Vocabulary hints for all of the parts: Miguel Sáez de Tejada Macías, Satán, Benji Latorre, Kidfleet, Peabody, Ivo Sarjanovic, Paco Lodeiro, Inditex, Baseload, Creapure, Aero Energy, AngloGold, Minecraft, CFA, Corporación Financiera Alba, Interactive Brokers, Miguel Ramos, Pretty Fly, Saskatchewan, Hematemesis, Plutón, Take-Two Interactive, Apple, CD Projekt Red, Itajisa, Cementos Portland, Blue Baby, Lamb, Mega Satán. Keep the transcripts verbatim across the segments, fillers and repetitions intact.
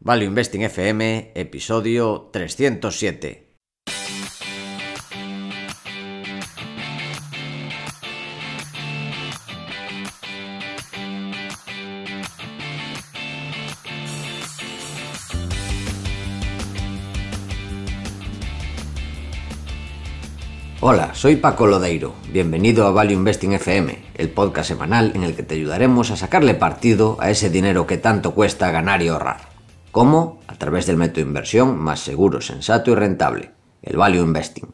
Value Investing F M, episodio trescientos siete. Hola, soy Paco Lodeiro, bienvenido a Value Investing F M, el podcast semanal en el que te ayudaremos a sacarle partido a ese dinero que tanto cuesta ganar y ahorrar. ¿Cómo? A través del método de inversión más seguro, sensato y rentable, el Value Investing.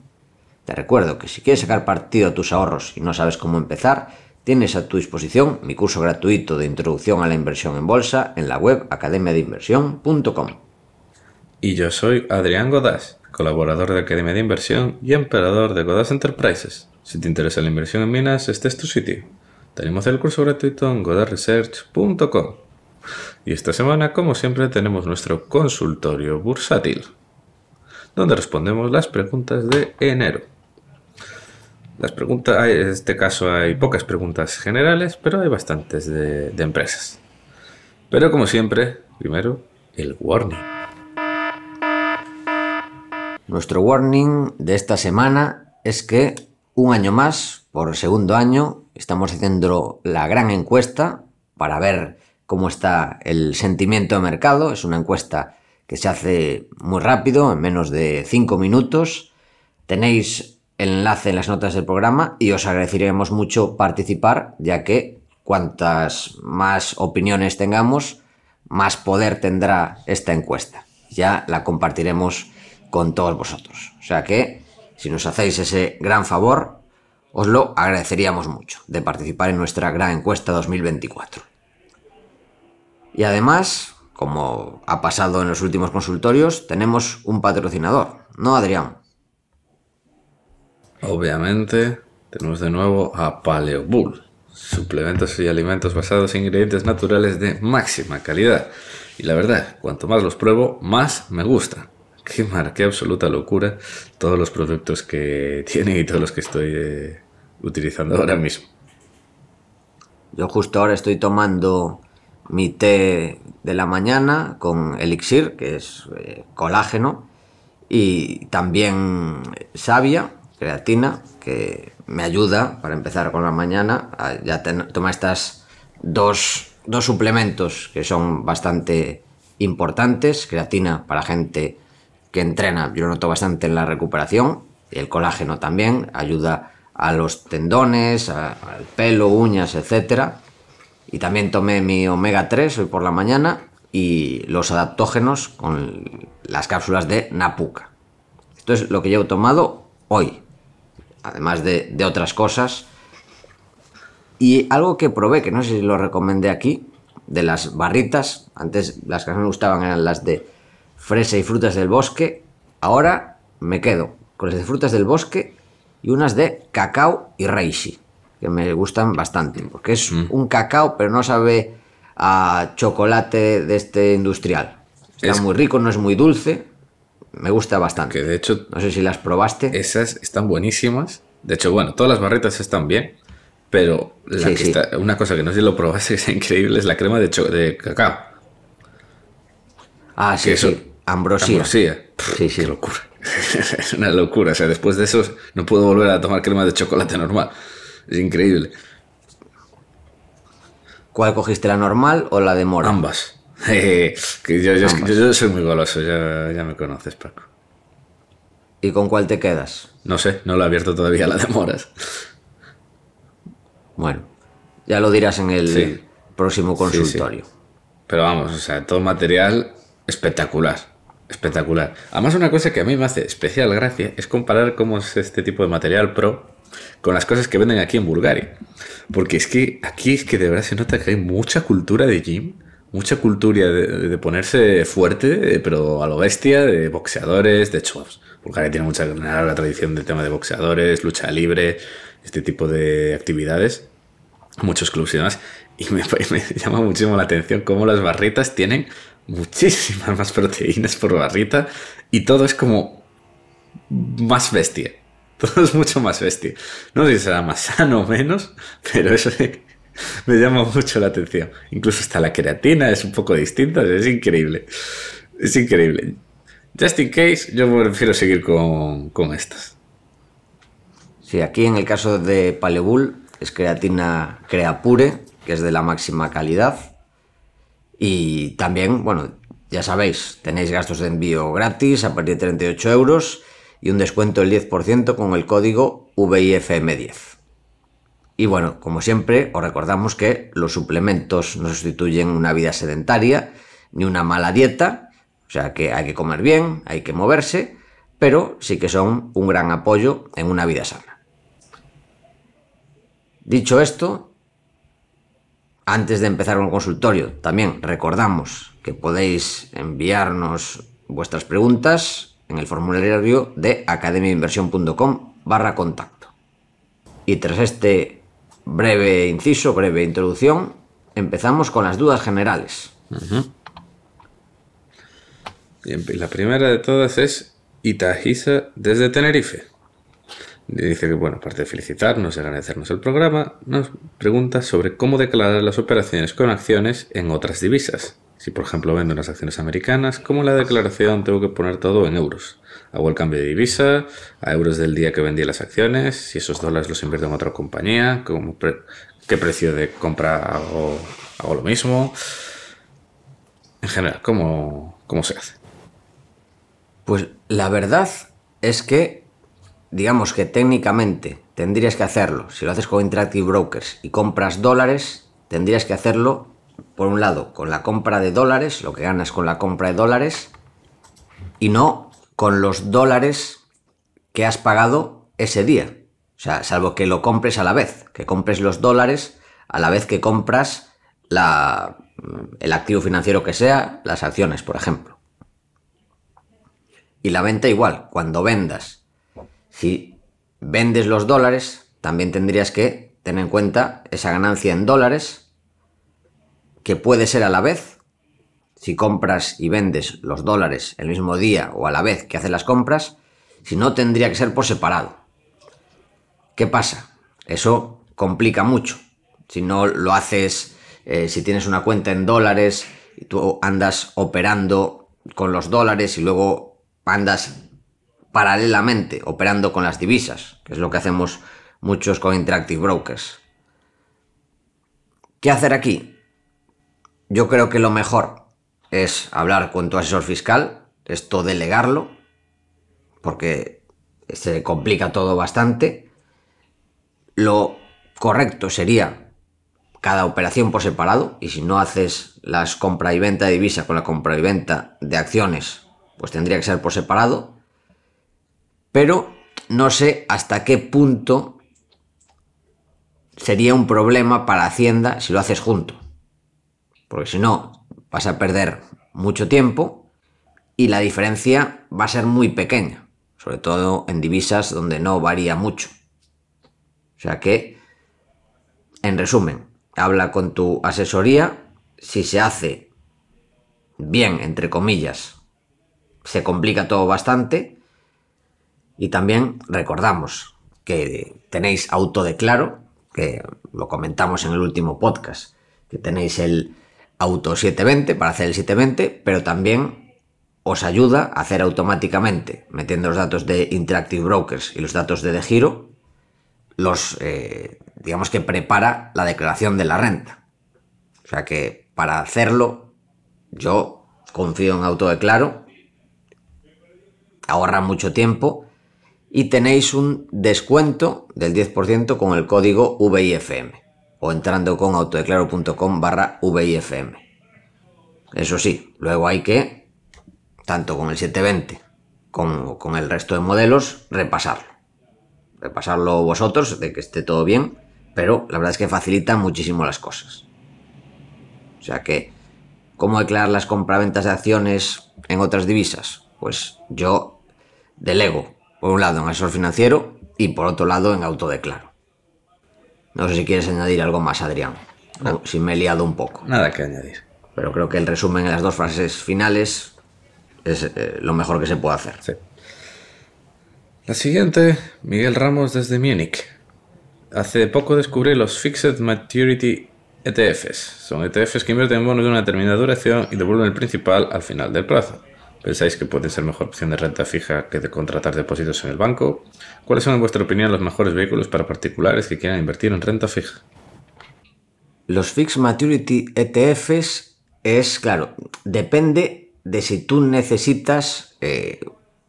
Te recuerdo que si quieres sacar partido a tus ahorros y no sabes cómo empezar, tienes a tu disposición mi curso gratuito de introducción a la inversión en bolsa en la web academia de inversión punto com. Y yo soy Adrián Godás, colaborador de Academia de Inversión y emperador de Godás Enterprises. Si te interesa la inversión en minas, este es tu sitio. Tenemos el curso gratuito en godás research punto com. Y esta semana, como siempre, tenemos nuestro consultorio bursátil, donde respondemos las preguntas de enero. Las preguntas, en este caso hay pocas preguntas generales, pero hay bastantes de, de empresas. Pero como siempre, primero, el warning. Nuestro warning de esta semana es que un año más, por segundo año, estamos haciendo la gran encuesta para ver cómo está el sentimiento de mercado. Es una encuesta que se hace muy rápido, en menos de cinco minutos. Tenéis el enlace en las notas del programa y os agradeceríamos mucho participar, ya que cuantas más opiniones tengamos, más poder tendrá esta encuesta. Ya la compartiremos con todos vosotros, o sea que si nos hacéis ese gran favor os lo agradeceríamos mucho, de participar en nuestra gran encuesta dos mil veinticuatro. Y además, como ha pasado en los últimos consultorios, tenemos un patrocinador, ¿no, Adrián? Obviamente tenemos de nuevo a Paleobull, suplementos y alimentos basados en ingredientes naturales de máxima calidad, y la verdad, cuanto más los pruebo, más me gustan. Qué mar, qué absoluta locura todos los productos que tiene y todos los que estoy eh, utilizando ahora mismo. Yo justo ahora estoy tomando mi té de la mañana con elixir, que es eh, colágeno, y también savia, creatina, que me ayuda para empezar con la mañana a ya ten, tomar estas dos, dos suplementos que son bastante importantes. Creatina para gente que entrena, yo noto bastante en la recuperación, el colágeno también ayuda a los tendones, a, al pelo, uñas, etcétera. Y también tomé mi omega tres hoy por la mañana y los adaptógenos con las cápsulas de Napuca. Esto es lo que yo he tomado hoy, además de, de otras cosas. Y algo que probé, que no sé si lo recomendé aquí, de las barritas, antes las que no me gustaban eran las de fresa y frutas del bosque, ahora me quedo con las de frutas del bosque y unas de cacao y reishi, que me gustan bastante, porque es mm. un cacao, pero no sabe a chocolate de este industrial. Está es... muy rico, no es muy dulce, me gusta bastante. Que de hecho, no sé si las probaste. Esas están buenísimas. De hecho, bueno, todas las barritas están bien, pero la sí, que sí. Está... una cosa que no sé si lo probaste, es increíble, es la crema de, cho... de cacao. Ah, sí, que eso... sí. Ambrosía. Ambrosía. Pff, sí, sí. Qué locura. Es una locura. O sea, después de eso no puedo volver a tomar crema de chocolate normal. Es increíble. ¿Cuál cogiste, la normal o la de mora? Ambas. Eh, que yo, yo, Ambas. Yo, yo soy muy goloso, ya, ya me conoces, Paco. ¿Y con cuál te quedas? No sé, no lo he abierto todavía, la de moras. Bueno, ya lo dirás en el sí. próximo consultorio. Sí, sí. Pero vamos, o sea, todo material espectacular, espectacular. Además, una cosa que a mí me hace especial gracia es comparar cómo es este tipo de material pro con las cosas que venden aquí en Bulgaria. Porque es que aquí es que de verdad se nota que hay mucha cultura de gym, mucha cultura de, de ponerse fuerte, pero a lo bestia, de boxeadores, de chubs. Bulgaria tiene mucha larga tradición del tema de boxeadores, lucha libre, este tipo de actividades, muchos clubs y demás. Y me, me llama muchísimo la atención cómo las barritas tienen muchísimas más proteínas por barrita y todo es como más bestia. Todo es mucho más bestia. No sé si será más sano o menos, pero eso me, me llama mucho la atención. Incluso hasta la creatina es un poco distinta, es increíble. Es increíble. Just in case, yo prefiero seguir con, con estas. Sí, aquí en el caso de Paleobull es creatina Creapure, que es de la máxima calidad. Y también, bueno, ya sabéis, tenéis gastos de envío gratis a partir de treinta y ocho euros y un descuento del diez por ciento con el código V I F M diez. Y bueno, como siempre, os recordamos que los suplementos no sustituyen una vida sedentaria ni una mala dieta. O sea que hay que comer bien, hay que moverse, pero sí que son un gran apoyo en una vida sana. Dicho esto, antes de empezar un consultorio, también recordamos que podéis enviarnos vuestras preguntas en el formulario de academia inversión punto com barra contacto. Y tras este breve inciso, breve introducción, empezamos con las dudas generales. Uh-huh. Y la primera de todas es Itajisa desde Tenerife. Dice que, bueno, aparte de felicitarnos y agradecernos el programa, nos pregunta sobre cómo declarar las operaciones con acciones en otras divisas. Si, por ejemplo, vendo unas acciones americanas, ¿cómo en la declaración tengo que poner todo en euros? ¿Hago el cambio de divisa a euros del día que vendí las acciones? Si esos dólares los invierto en otra compañía, ¿cómo pre- ¿qué precio de compra hago, hago lo mismo? En general, ¿cómo, cómo se hace? Pues la verdad es que, digamos que técnicamente tendrías que hacerlo, si lo haces con Interactive Brokers y compras dólares, tendrías que hacerlo, por un lado, con la compra de dólares, lo que ganas con la compra de dólares, y no con los dólares que has pagado ese día. O sea, salvo que lo compres a la vez, que compres los dólares a la vez que compras la, el activo financiero que sea, las acciones, por ejemplo. Y la venta igual, cuando vendas, si vendes los dólares, también tendrías que tener en cuenta esa ganancia en dólares, que puede ser a la vez, si compras y vendes los dólares el mismo día o a la vez que haces las compras, si no tendría que ser por separado. ¿Qué pasa? Eso complica mucho. Si no lo haces, eh, si tienes una cuenta en dólares, y tú andas operando con los dólares y luego andas paralelamente operando con las divisas, que es lo que hacemos muchos con Interactive Brokers. ¿Qué hacer aquí? Yo creo que lo mejor es hablar con tu asesor fiscal, esto delegarlo, porque se complica todo bastante. Lo correcto sería cada operación por separado, y si no haces las compra y venta de divisa con la compra y venta de acciones, pues tendría que ser por separado, pero no sé hasta qué punto sería un problema para Hacienda si lo haces junto, porque si no vas a perder mucho tiempo y la diferencia va a ser muy pequeña, sobre todo en divisas donde no varía mucho. O sea que, en resumen, habla con tu asesoría, si se hace bien, entre comillas, se complica todo bastante. Y también recordamos que tenéis Autodeclaro, que lo comentamos en el último podcast, que tenéis el Auto siete veinte para hacer el siete veinte, pero también os ayuda a hacer automáticamente, metiendo los datos de Interactive Brokers y los datos de DeGiro, los, eh, digamos que prepara la declaración de la renta. O sea que para hacerlo, yo confío en Autodeclaro. Ahorra mucho tiempo y tenéis un descuento del diez por ciento con el código V I F M o entrando con autodeclaro punto com barra V I F M. Eso sí, luego hay que, tanto con el siete veinte como con el resto de modelos, repasarlo. Repasarlo vosotros, de que esté todo bien, pero la verdad es que facilita muchísimo las cosas. O sea que, ¿cómo declarar las compraventas de acciones en otras divisas? Pues yo delego, por un lado, en asesor financiero y por otro lado en Autodeclaro. No sé si quieres añadir algo más, Adrián. No. Si me he liado un poco. Nada que añadir. Pero creo que el resumen en las dos frases finales es eh, lo mejor que se puede hacer. Sí. La siguiente, Miguel Ramos desde Múnich. Hace poco descubrí los Fixed Maturity E T Fs. Son E T Fs que invierten en bonos de una determinada duración y devuelven el principal al final del plazo. ¿Pensáis que pueden ser mejor opción de renta fija que de contratar depósitos en el banco? ¿Cuáles son, en vuestra opinión, los mejores vehículos para particulares que quieran invertir en renta fija? Los Fixed Maturity E T Fs es, claro, depende de si tú necesitas eh,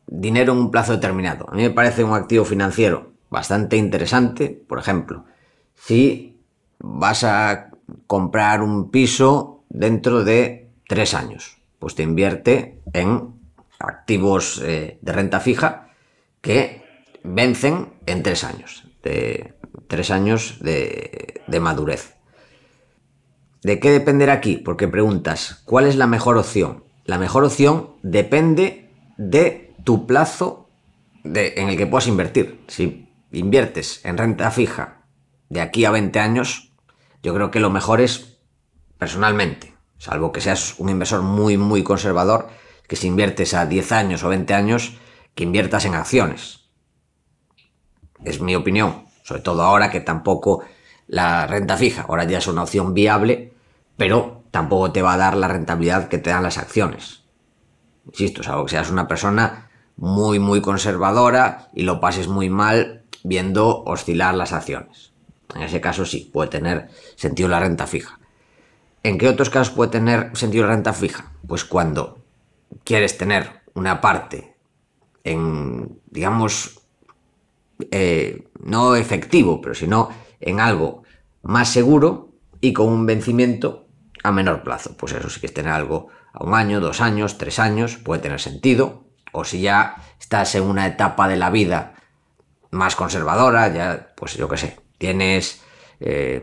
dinero en un plazo determinado. A mí me parece un activo financiero bastante interesante. Por ejemplo, si vas a comprar un piso dentro de tres años, pues te invierte en activos eh, de renta fija que vencen en tres años, de tres años de, de madurez. ¿De qué dependerá aquí? Porque preguntas, ¿cuál es la mejor opción? La mejor opción depende de tu plazo de, en el que puedas invertir. Si inviertes en renta fija de aquí a veinte años, yo creo que lo mejor es, personalmente, salvo que seas un inversor muy, muy conservador, que si inviertes a diez años o veinte años, que inviertas en acciones. Es mi opinión, sobre todo ahora que tampoco la renta fija, ahora ya es una opción viable, pero tampoco te va a dar la rentabilidad que te dan las acciones. Insisto, salvo que seas una persona muy, muy conservadora y lo pases muy mal viendo oscilar las acciones. En ese caso sí, puede tener sentido la renta fija. ¿En qué otros casos puede tener sentido la renta fija? Pues cuando quieres tener una parte en, digamos, eh, no efectivo, pero sino en algo más seguro y con un vencimiento a menor plazo. Pues eso sí que es tener algo a un año, dos años, tres años, puede tener sentido. O si ya estás en una etapa de la vida más conservadora, ya, pues yo qué sé, tienes... Eh,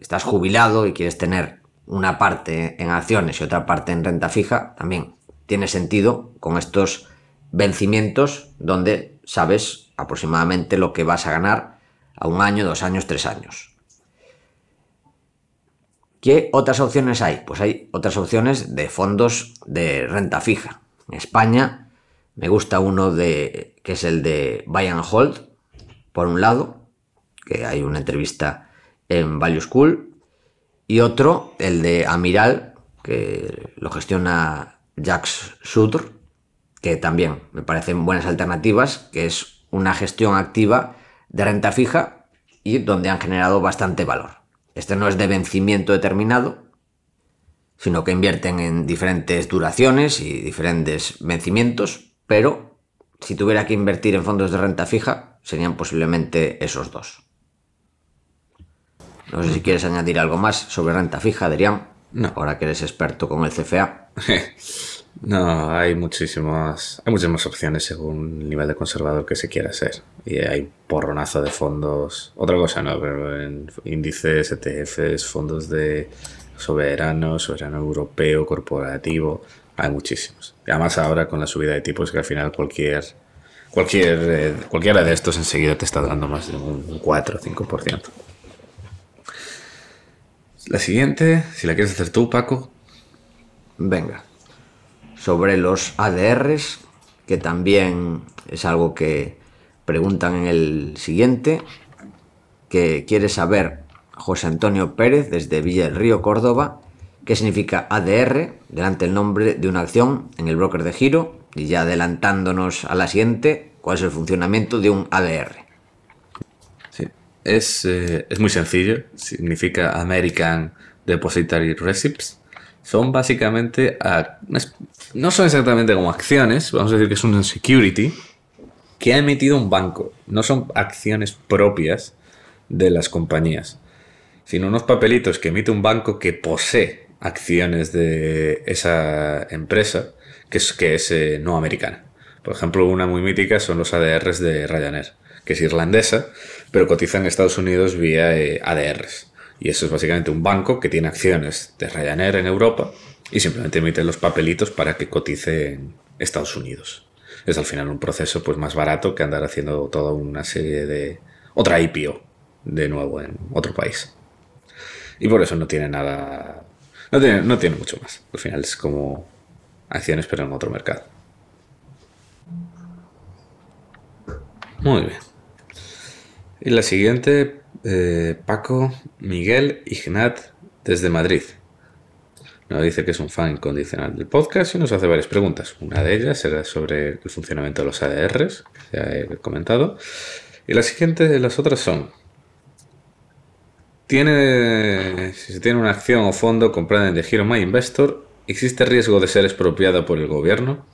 estás jubilado y quieres tener una parte en acciones y otra parte en renta fija, también tiene sentido con estos vencimientos donde sabes aproximadamente lo que vas a ganar a un año, dos años, tres años. ¿Qué otras opciones hay? Pues hay otras opciones de fondos de renta fija. En España me gusta uno de, que es el de Buy and Hold, por un lado, que hay una entrevista en Value School, y otro, el de Amiral, que lo gestiona Jacques Sutter, que también me parecen buenas alternativas, que es una gestión activa de renta fija y donde han generado bastante valor. Este no es de vencimiento determinado, sino que invierten en diferentes duraciones y diferentes vencimientos, pero si tuviera que invertir en fondos de renta fija, serían posiblemente esos dos. No sé si quieres añadir algo más sobre renta fija, Adrián. No. Ahora que eres experto con el C F A. No, hay muchísimas, hay muchísimas opciones según el nivel de conservador que se quiera ser. Y hay porronazo de fondos. Otra cosa no, pero en índices, E T Fs, fondos de soberano, soberano europeo, corporativo. Hay muchísimos. Y además ahora con la subida de tipos, que al final cualquier... cualquier eh, cualquiera de estos enseguida te está dando más de un cuatro o cinco por ciento. La siguiente, si la quieres hacer tú, Paco. Venga. Sobre los A D Rs, que también es algo que preguntan en el siguiente, que quiere saber José Antonio Pérez, desde Villa del Río, Córdoba, qué significa A D R delante del nombre de una acción en el broker de giro, y ya adelantándonos a la siguiente, cuál es el funcionamiento de un A D R. Es, eh, es muy sencillo, significa American Depositary Receipts. Son básicamente, a, no son exactamente como acciones, vamos a decir que es un security que ha emitido un banco. No son acciones propias de las compañías, sino unos papelitos que emite un banco que posee acciones de esa empresa que es, que es eh, no americana. Por ejemplo, una muy mítica son los A D Rs de Ryanair, que es irlandesa, pero cotiza en Estados Unidos vía eh, A D Rs. Y eso es básicamente un banco que tiene acciones de Ryanair en Europa y simplemente emite los papelitos para que cotice en Estados Unidos. Es al final un proceso pues más barato que andar haciendo toda una serie de... otra I P O de nuevo en otro país. Y por eso no tiene nada... No tiene, no tiene mucho más. Al final es como acciones pero en otro mercado. Muy bien. Y la siguiente eh, Paco, Miguel y Genat desde Madrid. Nos dice que es un fan incondicional del podcast y nos hace varias preguntas. Una de ellas era sobre el funcionamiento de los A D Rs, que ya he comentado. Y las siguientes, las otras son... ¿tiene, si se tiene una acción o fondo comprada en DeGiro My Investor, ¿existe riesgo de ser expropiada por el gobierno?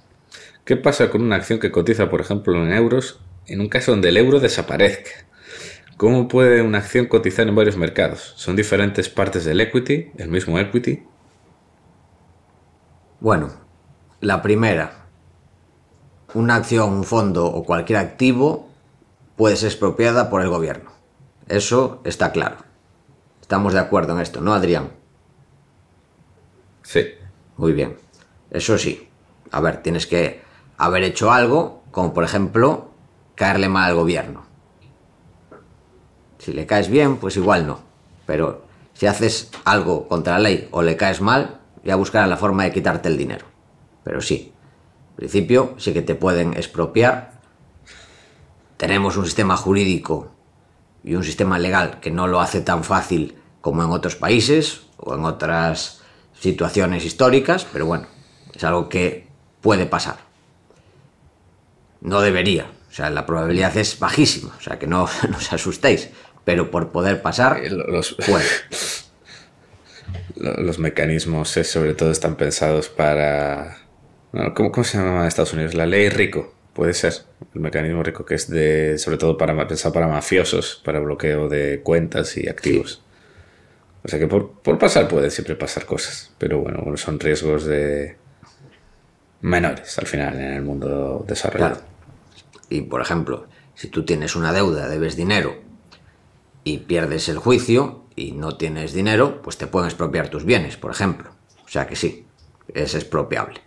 ¿Qué pasa con una acción que cotiza, por ejemplo, en euros, en un caso donde el euro desaparezca? ¿Cómo puede una acción cotizar en varios mercados? ¿Son diferentes partes del equity, el mismo equity? Bueno, la primera. Una acción, un fondo o cualquier activo puede ser expropiada por el gobierno. Eso está claro. Estamos de acuerdo en esto, ¿no, Adrián? Sí. Muy bien. Eso sí. A ver, tienes que haber hecho algo, como por ejemplo, caerle mal al gobierno. Si le caes bien, pues igual no. Pero si haces algo contra la ley o le caes mal, ya buscarán la forma de quitarte el dinero. Pero sí, en principio sí que te pueden expropiar. Tenemos un sistema jurídico y un sistema legal que no lo hace tan fácil como en otros países o en otras situaciones históricas, pero bueno, es algo que puede pasar. No debería, o sea, la probabilidad es bajísima, o sea, que no, no os asustéis, pero por poder pasar, los, puede. Los mecanismos sobre todo están pensados para... ¿Cómo, cómo se llama en Estados Unidos? La ley RICO. Puede ser el mecanismo RICO, que es de, sobre todo para pensar para mafiosos, para bloqueo de cuentas y activos. Sí. O sea que por, por pasar puede siempre pasar cosas, pero bueno, son riesgos de menores al final en el mundo desarrollado. Claro. Y por ejemplo, si tú tienes una deuda, debes dinero y pierdes el juicio y no tienes dinero, pues te pueden expropiar tus bienes, por ejemplo. O sea que sí, es expropiable.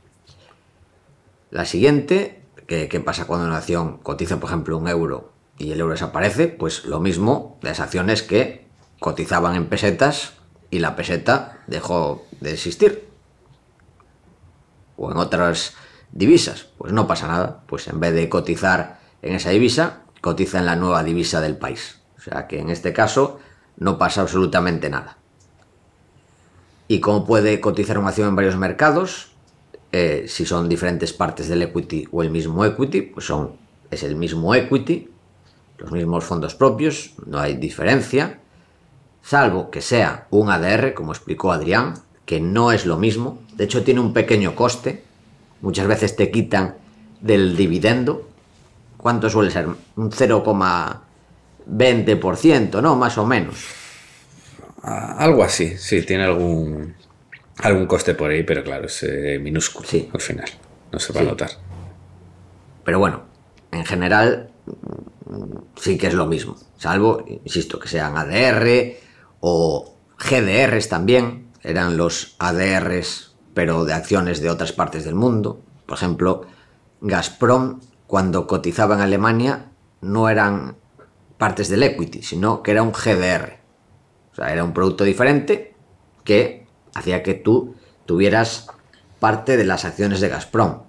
La siguiente... ¿Qué, ¿Qué pasa cuando una acción cotiza, por ejemplo, un euro y el euro desaparece? Pues lo mismo de las acciones que cotizaban en pesetas y la peseta dejó de existir. O en otras divisas. Pues no pasa nada. Pues en vez de cotizar en esa divisa, cotiza en la nueva divisa del país. O sea que en este caso no pasa absolutamente nada. ¿Y cómo puede cotizar una acción en varios mercados? Eh, si son diferentes partes del equity o el mismo equity, pues son, es el mismo equity, los mismos fondos propios, no hay diferencia, salvo que sea un A D R, como explicó Adrián, que no es lo mismo, de hecho tiene un pequeño coste, muchas veces te quitan del dividendo, ¿cuánto suele ser? Un cero coma veinte por ciento, ¿no? Más o menos. Algo así, sí, tiene algún... algún coste por ahí, pero claro, es eh, minúsculo, sí. Al final, no se va sí. a notar. Pero bueno, en general sí que es lo mismo, salvo, insisto, que sean A D R o G D Rs también, eran los A D Rs pero de acciones de otras partes del mundo. Por ejemplo, Gazprom, cuando cotizaba en Alemania, no eran partes del equity, sino que era un G D R. O sea, era un producto diferente que... hacía que tú tuvieras parte de las acciones de Gazprom.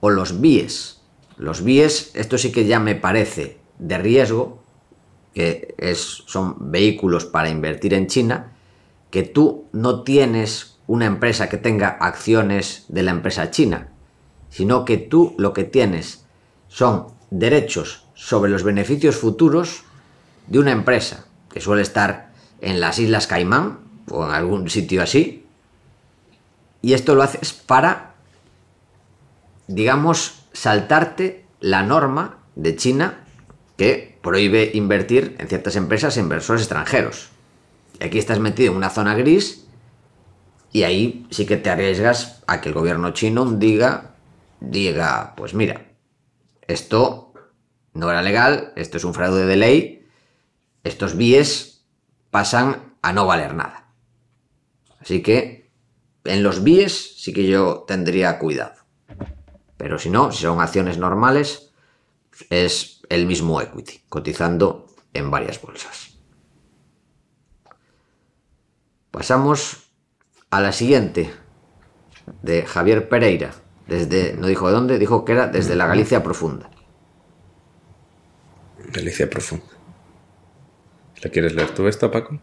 O los BIES. Los BIES, esto sí que ya me parece de riesgo, que es, son vehículos para invertir en China, que tú no tienes una empresa que tenga acciones de la empresa china, sino que tú lo que tienes son derechos sobre los beneficios futuros de una empresa que suele estar en las Islas Caimán, o en algún sitio así, y esto lo haces para, digamos, saltarte la norma de China que prohíbe invertir en ciertas empresas e inversores extranjeros. Y aquí estás metido en una zona gris y ahí sí que te arriesgas a que el gobierno chino diga, diga, pues mira, esto no era legal, esto es un fraude de ley, estos BIES pasan a no valer nada. Así que en los BIES sí que yo tendría cuidado. Pero si no, si son acciones normales, es el mismo equity, cotizando en varias bolsas. Pasamos a la siguiente, de Javier Pereira. Desde, no dijo de dónde, dijo que era desde la Galicia Profunda. Galicia Profunda. ¿La quieres leer tú esta, Paco?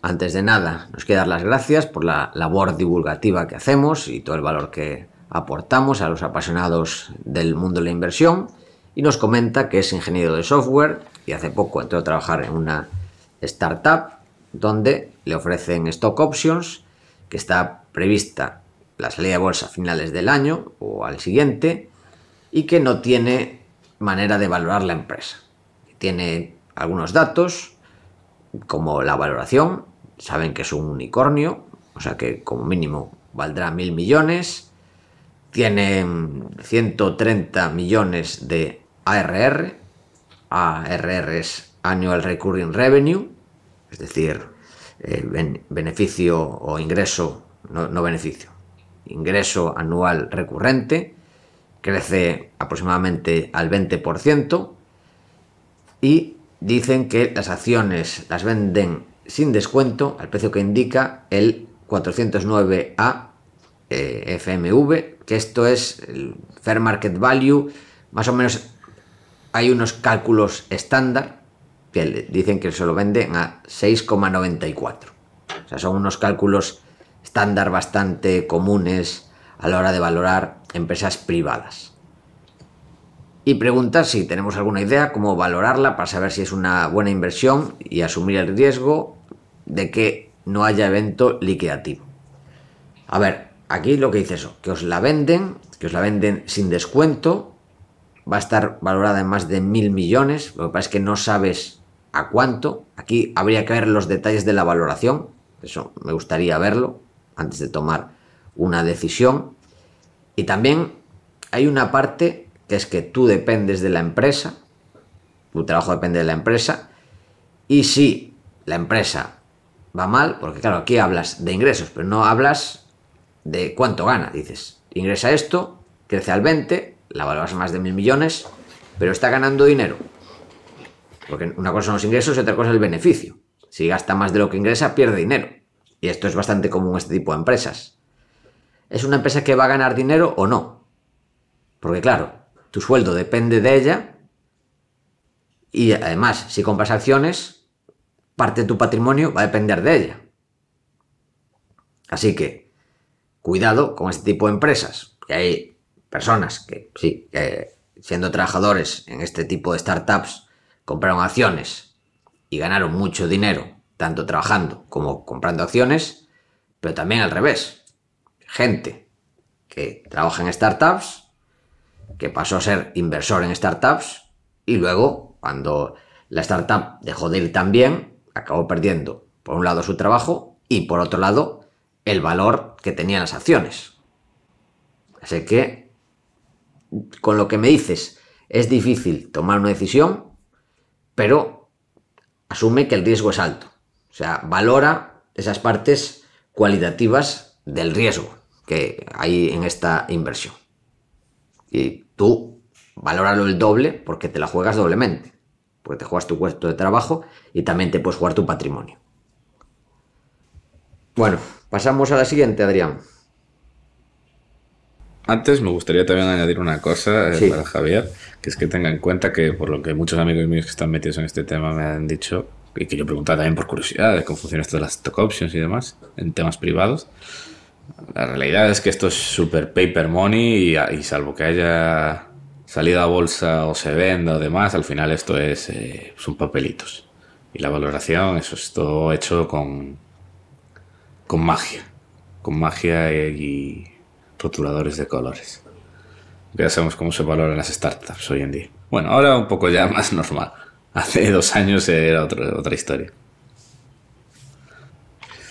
Antes de nada, nos quiero dar las gracias por la labor divulgativa que hacemos y todo el valor que aportamos a los apasionados del mundo de la inversión. Y nos comenta que es ingeniero de software y hace poco entró a trabajar en una startup donde le ofrecen stock options, que está prevista la salida de bolsa a finales del año o al siguiente, y que no tiene manera de valorar la empresa. Tiene algunos datos como la valoración, saben que es un unicornio, o sea que como mínimo valdrá mil millones, tiene ciento treinta millones de A R R, A R R es Annual Recurring Revenue, es decir, eh, ben, beneficio o ingreso, no, no beneficio, ingreso anual recurrente, crece aproximadamente al veinte por ciento y dicen que las acciones las venden sin descuento al precio que indica el cuatrocientos nueve A eh, F M V, que esto es el Fair Market Value, más o menos hay unos cálculos estándar que dicen que se lo venden a seis coma noventa y cuatro. O sea, son unos cálculos estándar bastante comunes a la hora de valorar empresas privadas. Y pregunta si tenemos alguna idea cómo valorarla para saber si es una buena inversión y asumir el riesgo de que no haya evento liquidativo. A ver, aquí lo que dice eso, que os la venden, que os la venden sin descuento, va a estar valorada en más de mil millones, lo que pasa es que no sabes a cuánto. Aquí habría que ver los detalles de la valoración, eso me gustaría verlo antes de tomar una decisión. Y también hay una parte que es que tú dependes de la empresa, tu trabajo depende de la empresa, y si la empresa va mal, porque claro, aquí hablas de ingresos, pero no hablas de cuánto gana, dices, ingresa esto, crece al veinte, la valoras más de mil millones, pero está ganando dinero, porque una cosa son los ingresos y otra cosa es el beneficio, si gasta más de lo que ingresa pierde dinero, y esto es bastante común en este tipo de empresas. ¿Es una empresa que va a ganar dinero o no? Porque claro, tu sueldo depende de ella y además si compras acciones, parte de tu patrimonio va a depender de ella. Así que cuidado con este tipo de empresas, que hay personas que sí, eh, siendo trabajadores en este tipo de startups, compraron acciones y ganaron mucho dinero, tanto trabajando como comprando acciones, pero también al revés. Gente que trabaja en startups, que pasó a ser inversor en startups y luego cuando la startup dejó de ir tan bien, acabó perdiendo por un lado su trabajo y por otro lado el valor que tenían las acciones. Así que con lo que me dices es difícil tomar una decisión, pero asume que el riesgo es alto. O sea, valora esas partes cualitativas del riesgo que hay en esta inversión. Y tú valóralo el doble porque te la juegas doblemente. Porque te juegas tu puesto de trabajo y también te puedes jugar tu patrimonio. Bueno, pasamos a la siguiente, Adrián. Antes me gustaría también añadir una cosa eh, sí. para Javier, que es que tenga en cuenta que por lo que muchos amigos míos que están metidos en este tema me han dicho, y que yo preguntaba también por curiosidad de cómo funciona esto de las stock options y demás en temas privados, la realidad es que esto es super paper money y, y salvo que haya salido a bolsa o se venda o demás, al final esto es eh, son papelitos. Y la valoración, eso es todo hecho con, con magia. Con magia y, y rotuladores de colores. Ya sabemos cómo se valoran las startups hoy en día. Bueno, ahora un poco ya más normal. Hace dos años era otro, otra historia.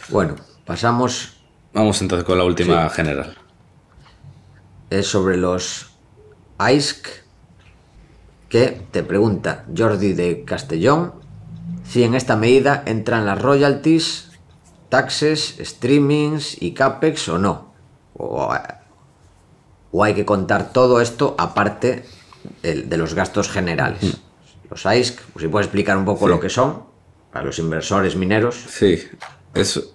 Bueno, pasamos... Vamos entonces con la última sí. general. Es sobre los A I S C, que te pregunta Jordi de Castellón si en esta medida entran las royalties, taxes, streamings y capex o no. O, o hay que contar todo esto aparte de, de los gastos generales. Mm. Los A I S C, pues si puedes explicar un poco sí. lo que son para los inversores mineros. Sí, eso...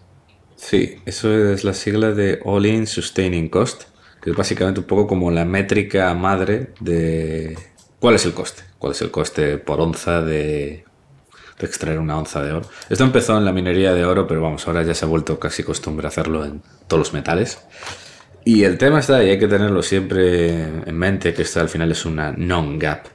Sí, eso es la sigla de All In Sustaining Cost, que es básicamente un poco como la métrica madre de cuál es el coste, cuál es el coste por onza de, de extraer una onza de oro. Esto empezó en la minería de oro, pero vamos, ahora ya se ha vuelto casi costumbre hacerlo en todos los metales. Y el tema está, y hay que tenerlo siempre en mente, que esta al final es una non-gap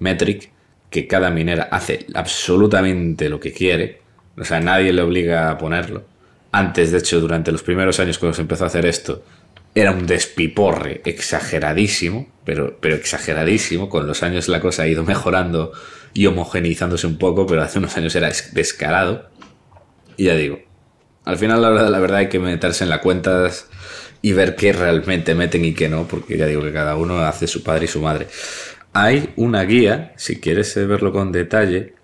metric, que cada minera hace absolutamente lo que quiere, o sea, nadie le obliga a ponerlo. Antes, de hecho, durante los primeros años cuando se empezó a hacer esto, era un despiporre exageradísimo, pero, pero exageradísimo. Con los años la cosa ha ido mejorando y homogeneizándose un poco, pero hace unos años era descarado. Y ya digo, al final la verdad, la verdad hay que meterse en las cuentas y ver qué realmente meten y qué no, porque ya digo que cada uno hace su padre y su madre. Hay una guía, si quieres verlo con detalle,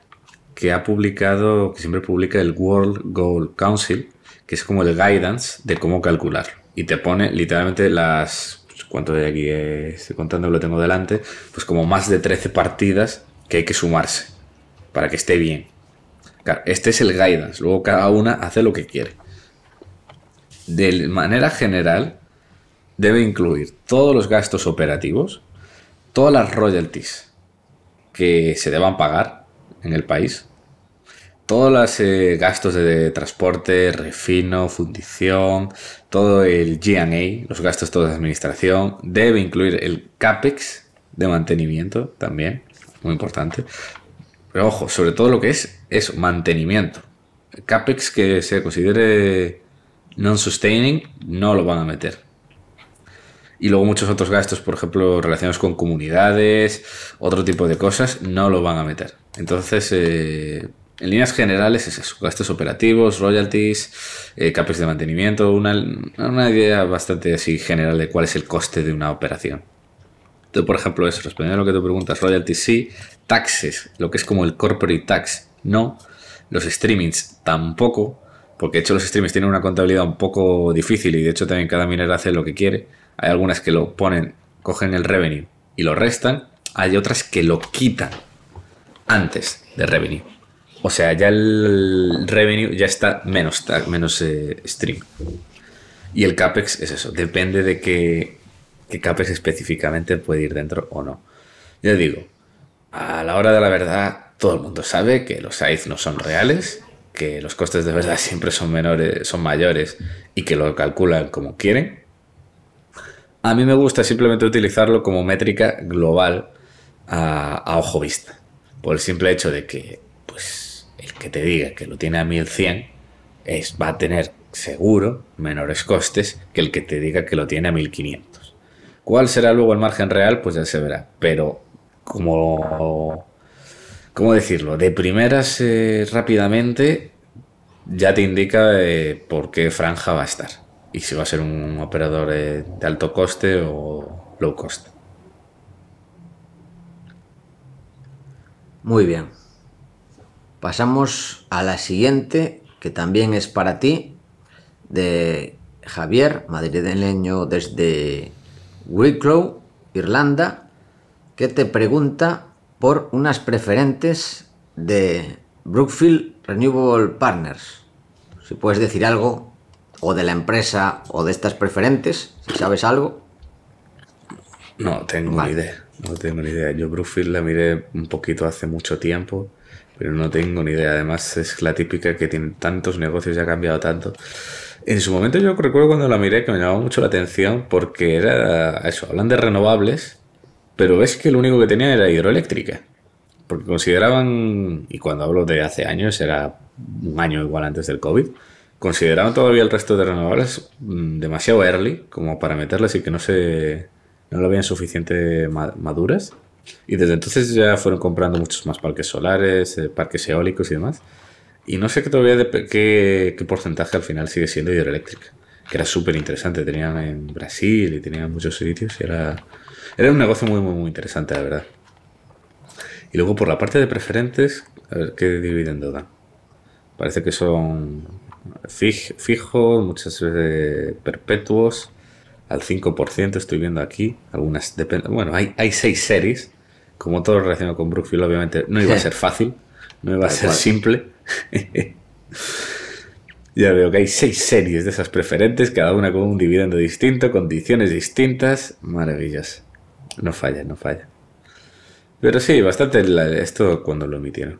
que ha publicado, que siempre publica el World Gold Council, que es como el guidance de cómo calcularlo. Y te pone literalmente las... ¿Cuánto de aquí estoy contando? Lo tengo delante. Pues como más de trece partidas que hay que sumarse para que esté bien. Claro, este es el guidance. Luego cada una hace lo que quiere. De manera general, debe incluir todos los gastos operativos, todas las royalties que se deban pagar en el país, todos los eh, gastos de transporte, refino, fundición, todo el G and A, los gastos todos de administración. Debe incluir el CAPEX de mantenimiento también, muy importante. Pero ojo, sobre todo lo que es, es mantenimiento. El CAPEX que se considere non-sustaining no lo van a meter. Y luego muchos otros gastos, por ejemplo, relacionados con comunidades, otro tipo de cosas, no lo van a meter. Entonces... Eh, En líneas generales es eso, gastos operativos, royalties, eh, CAPEX de mantenimiento, una, una idea bastante así general de cuál es el coste de una operación. Entonces, por ejemplo, eso, respondiendo a lo que tú preguntas, royalties sí, taxes, lo que es como el corporate tax, no, los streamings tampoco, porque de hecho los streamings tienen una contabilidad un poco difícil y de hecho también cada minera hace lo que quiere. Hay algunas que lo ponen, cogen el revenue y lo restan, hay otras que lo quitan antes de revenue. O sea, ya el revenue ya está menos, menos eh, stream. Y el CAPEX es eso. Depende de qué, qué CAPEX específicamente puede ir dentro o no. Ya digo, a la hora de la verdad, todo el mundo sabe que los A I S C no son reales, que los costes de verdad siempre son menores, son mayores y que lo calculan como quieren. A mí me gusta simplemente utilizarlo como métrica global a, a ojo vista. Por el simple hecho de que pues el que te diga que lo tiene a mil cien es, va a tener seguro menores costes que el que te diga que lo tiene a mil quinientos. ¿Cuál será luego el margen real? Pues ya se verá. Pero como, ¿cómo decirlo? De primeras eh, rápidamente ya te indica eh, por qué franja va a estar y si va a ser un operador eh, de alto coste o low cost. Muy bien. Pasamos a la siguiente, que también es para ti, de Javier, madrileño desde Wicklow, Irlanda, que te pregunta por unas preferentes de Brookfield Renewable Partners. Si puedes decir algo, o de la empresa, o de estas preferentes, si sabes algo. No tengo vale. ni idea, no tengo ni idea. Yo Brookfield la miré un poquito hace mucho tiempo, pero no tengo ni idea. Además es la típica que tiene tantos negocios y ha cambiado tanto. En su momento yo recuerdo cuando la miré que me llamó mucho la atención porque era eso, hablan de renovables, pero ves que lo único que tenía era hidroeléctrica. Porque consideraban, y cuando hablo de hace años, era un año igual antes del COVID, consideraban todavía el resto de renovables demasiado early como para meterlas y que no se no lo veían suficiente maduras. Y desde entonces ya fueron comprando muchos más parques solares, eh, parques eólicos y demás. Y no sé qué todavía de qué, qué porcentaje al final sigue siendo hidroeléctrica, que era súper interesante. Tenían en Brasil y tenían muchos sitios y era, era un negocio muy, muy, muy interesante, la verdad. Y luego por la parte de preferentes, a ver qué dividendo dan. Parece que son fij, fijos, muchas veces perpetuos. Al cinco por ciento estoy viendo aquí, algunas dependen. Bueno, hay, hay seis series, como todo relacionado con Brookfield, obviamente no iba a ser fácil, no iba a ser simple. Ya veo que hay seis series de esas preferentes, cada una con un dividendo distinto, condiciones distintas, maravillas. No falla, no falla. Pero sí, bastante la, esto cuando lo emitieron.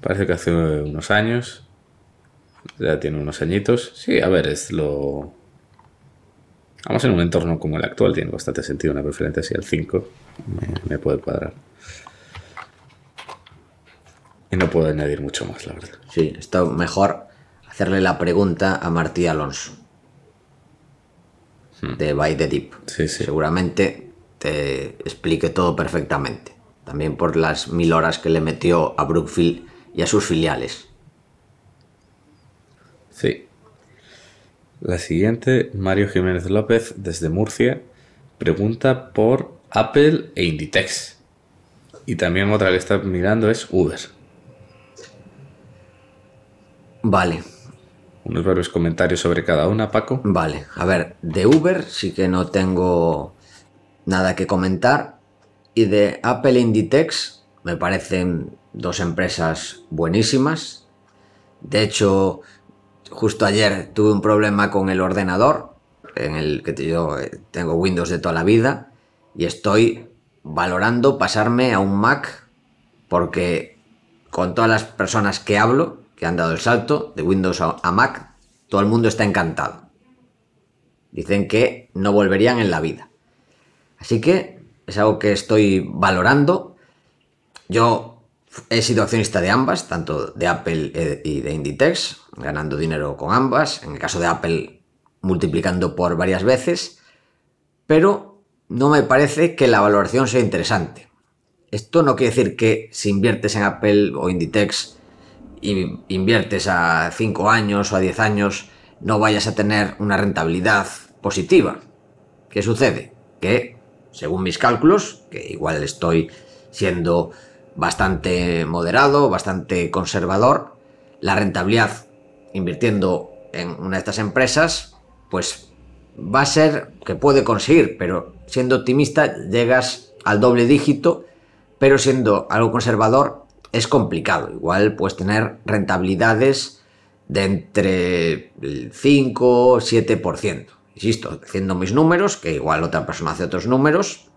Parece que hace unos años. Ya tiene unos añitos. Sí, a ver, es lo... Vamos, en un entorno como el actual tiene bastante sentido una preferente así al cinco. Me, me puede cuadrar. Y no puedo añadir mucho más, la verdad. Sí, está mejor hacerle la pregunta a Martí Alonso. Hmm. De By the Deep. Sí, sí. Seguramente te explique todo perfectamente. También por las mil horas que le metió a Brookfield y a sus filiales. Sí. La siguiente, Mario Jiménez López, desde Murcia, pregunta por Apple e Inditex. Y también otra que está mirando es Uber. Vale. Unos breves comentarios sobre cada una, Paco. Vale. A ver, de Uber sí que no tengo nada que comentar. Y de Apple e Inditex me parecen dos empresas buenísimas. De hecho... Justo ayer tuve un problema con el ordenador, en el que yo tengo Windows de toda la vida, y estoy valorando pasarme a un Mac, porque con todas las personas que hablo, que han dado el salto de Windows a Mac, todo el mundo está encantado. Dicen que no volverían en la vida. Así que es algo que estoy valorando. Yo he sido accionista de ambas, tanto de Apple y de Inditex, ganando dinero con ambas, en el caso de Apple multiplicando por varias veces, pero no me parece que la valoración sea interesante. Esto no quiere decir que si inviertes en Apple o Inditex y inviertes a cinco años o a diez años no vayas a tener una rentabilidad positiva. ¿Qué sucede? Que, según mis cálculos, que igual estoy siendo bastante moderado, bastante conservador, la rentabilidad invirtiendo en una de estas empresas, pues va a ser que puede conseguir, pero siendo optimista llegas al doble dígito, pero siendo algo conservador es complicado. Igual puedes tener rentabilidades de entre el cinco y siete por ciento. Insisto, haciendo mis números, que igual otra persona hace otros números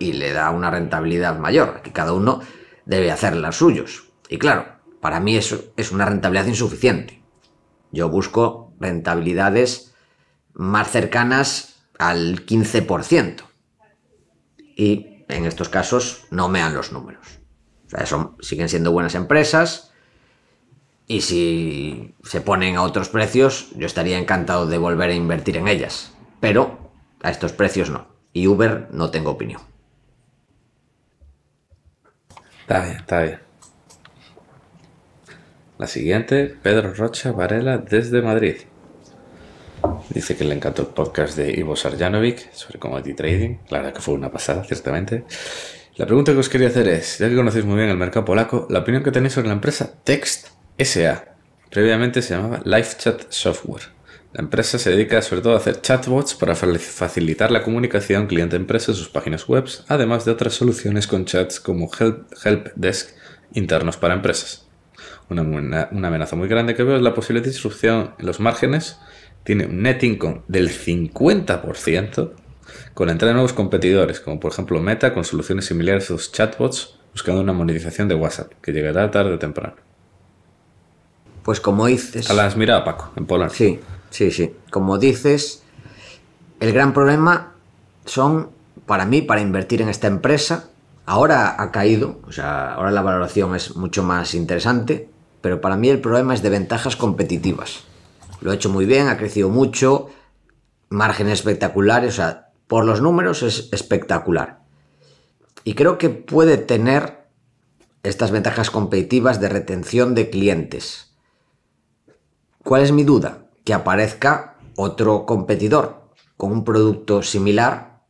y le da una rentabilidad mayor. Aquí cada uno debe hacer los suyos. Y claro, para mí eso es una rentabilidad insuficiente. Yo busco rentabilidades más cercanas al quince por ciento. Y en estos casos no me dan los números. O sea, son, siguen siendo buenas empresas. Y si se ponen a otros precios, yo estaría encantado de volver a invertir en ellas. Pero a estos precios no. Y Uber no tengo opinión. Está bien, está bien. La siguiente, Pedro Rocha Varela desde Madrid. Dice que le encantó el podcast de Ivo Sarjanovic sobre commodity trading. La verdad que fue una pasada, ciertamente. La pregunta que os quería hacer es, ya que conocéis muy bien el mercado polaco, la opinión que tenéis sobre la empresa Text S A. Previamente se llamaba LiveChat Software. La empresa se dedica sobre todo a hacer chatbots para facilitar la comunicación cliente-empresa en sus páginas web, además de otras soluciones con chats como help, help desk internos para empresas. Una, una amenaza muy grande que veo es la posible disrupción en los márgenes. Tiene un net income del cincuenta por ciento con la entrada de nuevos competidores, como por ejemplo Meta, con soluciones similares a sus chatbots, buscando una monetización de WhatsApp, que llegará tarde o temprano. Pues como dices... A las miradas, Paco, en Polar. Sí, sí, sí. Como dices, el gran problema son, para mí, para invertir en esta empresa, ahora ha caído, o sea, ahora la valoración es mucho más interesante. Pero para mí el problema es de ventajas competitivas. Lo ha hecho muy bien, ha crecido mucho, márgenes espectaculares, o sea, por los números es espectacular. Y creo que puede tener estas ventajas competitivas de retención de clientes. ¿Cuál es mi duda? Que aparezca otro competidor con un producto similar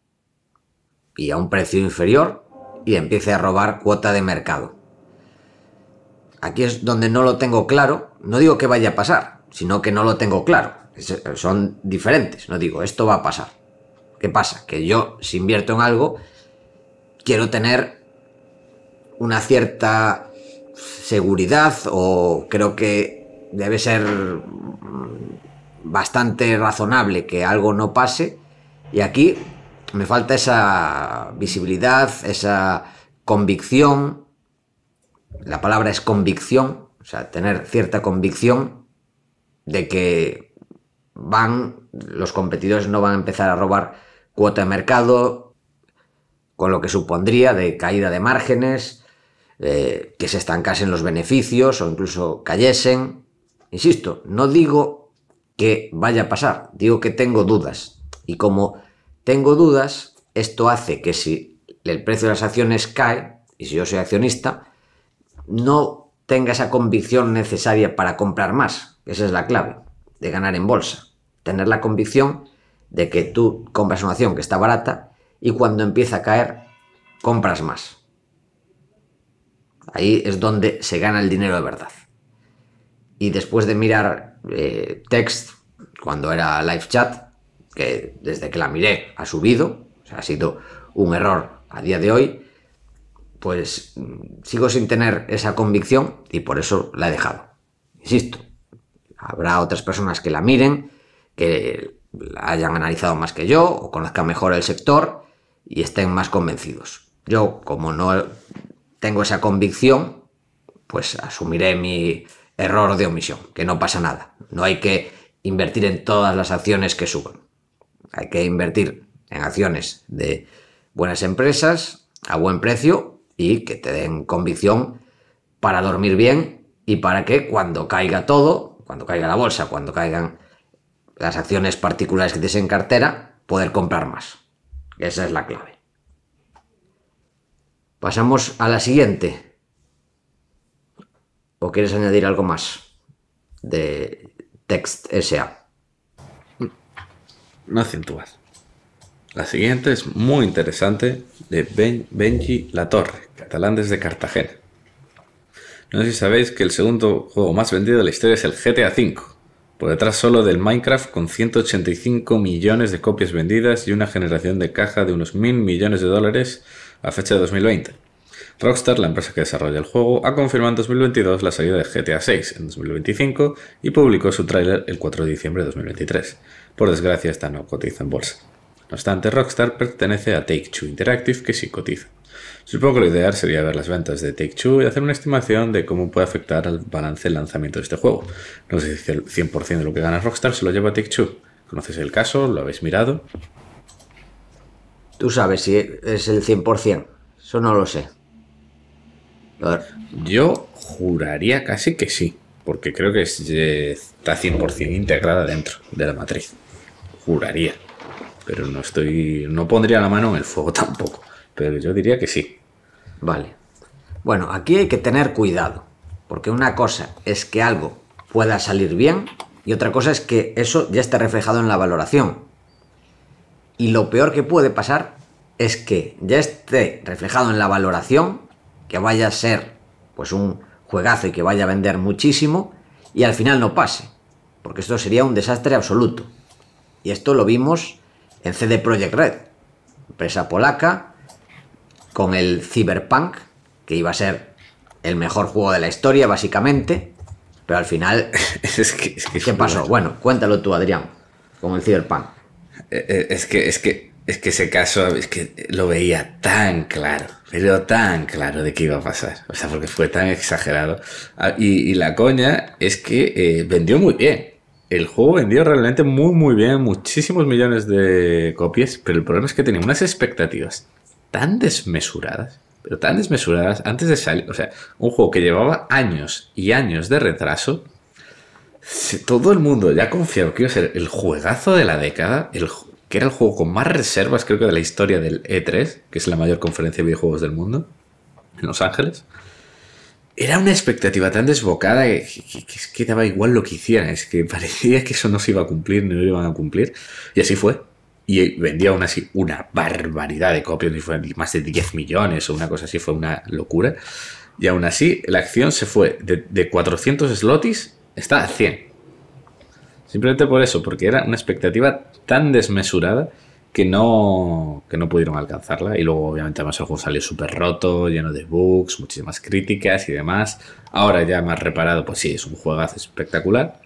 y a un precio inferior y empiece a robar cuota de mercado. Aquí es donde no lo tengo claro. No digo que vaya a pasar, sino que no lo tengo claro. Es, son diferentes. No digo, esto va a pasar. ¿Qué pasa? Que yo, si invierto en algo, quiero tener una cierta seguridad, o creo que debe ser bastante razonable que algo no pase. Y aquí me falta esa visibilidad, esa convicción. La palabra es convicción, o sea, tener cierta convicción de que van, los competidores no van a empezar a robar cuota de mercado, con lo que supondría de caída de márgenes, eh, que se estancasen los beneficios o incluso cayesen. Insisto, no digo que vaya a pasar, digo que tengo dudas. Y como tengo dudas, esto hace que si el precio de las acciones cae, y si yo soy accionista, no tenga esa convicción necesaria para comprar más. Esa es la clave de ganar en bolsa. Tener la convicción de que tú compras una acción que está barata y cuando empieza a caer, compras más. Ahí es donde se gana el dinero de verdad. Y después de mirar eh, Text, cuando era live chat, que desde que la miré ha subido, o sea, ha sido un error a día de hoy, pues sigo sin tener esa convicción y por eso la he dejado. Insisto, habrá otras personas que la miren, que la hayan analizado más que yo o conozcan mejor el sector y estén más convencidos. Yo, como no tengo esa convicción, pues asumiré mi error de omisión, que no pasa nada. No hay que invertir en todas las acciones que suban. Hay que invertir en acciones de buenas empresas a buen precio y que te den convicción para dormir bien y para que cuando caiga todo, cuando caiga la bolsa, cuando caigan las acciones particulares que tienes en cartera, poder comprar más. Esa es la clave. Pasamos a la siguiente. ¿O quieres añadir algo más de Text S A? No acentúas. La siguiente es muy interesante, de ben Benji Latorre, catalán desde Cartagena. No sé si sabéis que el segundo juego más vendido de la historia es el G T A cinco. Por detrás solo del Minecraft, con ciento ochenta y cinco millones de copias vendidas y una generación de caja de unos mil millones de dólares a fecha de dos mil veinte. Rockstar, la empresa que desarrolla el juego, ha confirmado en dos mil veintidós la salida de G T A seis en dos mil veinticinco y publicó su tráiler el cuatro de diciembre de dos mil veintitrés. Por desgracia, esta no cotiza en bolsa. No obstante, Rockstar pertenece a Take-Two Interactive, que sí cotiza. Supongo que lo ideal sería ver las ventas de Take-Two y hacer una estimación de cómo puede afectar al balance el lanzamiento de este juego. No sé si el cien por ciento de lo que gana Rockstar se lo lleva Take-Two. ¿Conocéis el caso? ¿Lo habéis mirado? Tú sabes si es el cien por ciento. Eso no lo sé. A ver. Yo juraría casi que sí, porque creo que está cien por ciento integrada dentro de la matriz. Juraría. Pero no estoy, no pondría la mano en el fuego tampoco. Pero yo diría que sí. Vale. Bueno, aquí hay que tener cuidado. Porque una cosa es que algo pueda salir bien y otra cosa es que eso ya esté reflejado en la valoración. Y lo peor que puede pasar es que ya esté reflejado en la valoración, que vaya a ser pues un juegazo y que vaya a vender muchísimo y al final no pase. Porque esto sería un desastre absoluto. Y esto lo vimos en C D Projekt Red, empresa polaca, con el Cyberpunk, que iba a ser el mejor juego de la historia, básicamente, pero al final... es que, es que ¿Qué pasó? Bueno, cuéntalo tú, Adrián, con el Cyberpunk. Es que, es que, es que ese caso, es que lo veía tan claro, pero tan claro de qué iba a pasar, o sea, porque fue tan exagerado. Y, y la coña es que eh, vendió muy bien. El juego vendió realmente muy muy bien, muchísimos millones de copias, pero el problema es que tenía unas expectativas tan desmesuradas, pero tan desmesuradas antes de salir, o sea, un juego que llevaba años y años de retraso, todo el mundo ya confiaba que iba a ser el juegazo de la década, el, que era el juego con más reservas creo que de la historia del E tres, que es la mayor conferencia de videojuegos del mundo, en Los Ángeles. Era una expectativa tan desbocada que, que, que, que daba igual lo que hicieran. Es que parecía que eso no se iba a cumplir, no lo iban a cumplir. Y así fue. Y vendía aún así una barbaridad de copias. Y fue más de diez millones o una cosa así. Fue una locura. Y aún así, la acción se fue de, de cuatrocientos slotis está a cien. Simplemente por eso, porque era una expectativa tan desmesurada que no, que no pudieron alcanzarla. Y luego obviamente además el juego salió súper roto, lleno de bugs, muchísimas críticas y demás. Ahora ya más reparado, pues sí, es un juegazo espectacular,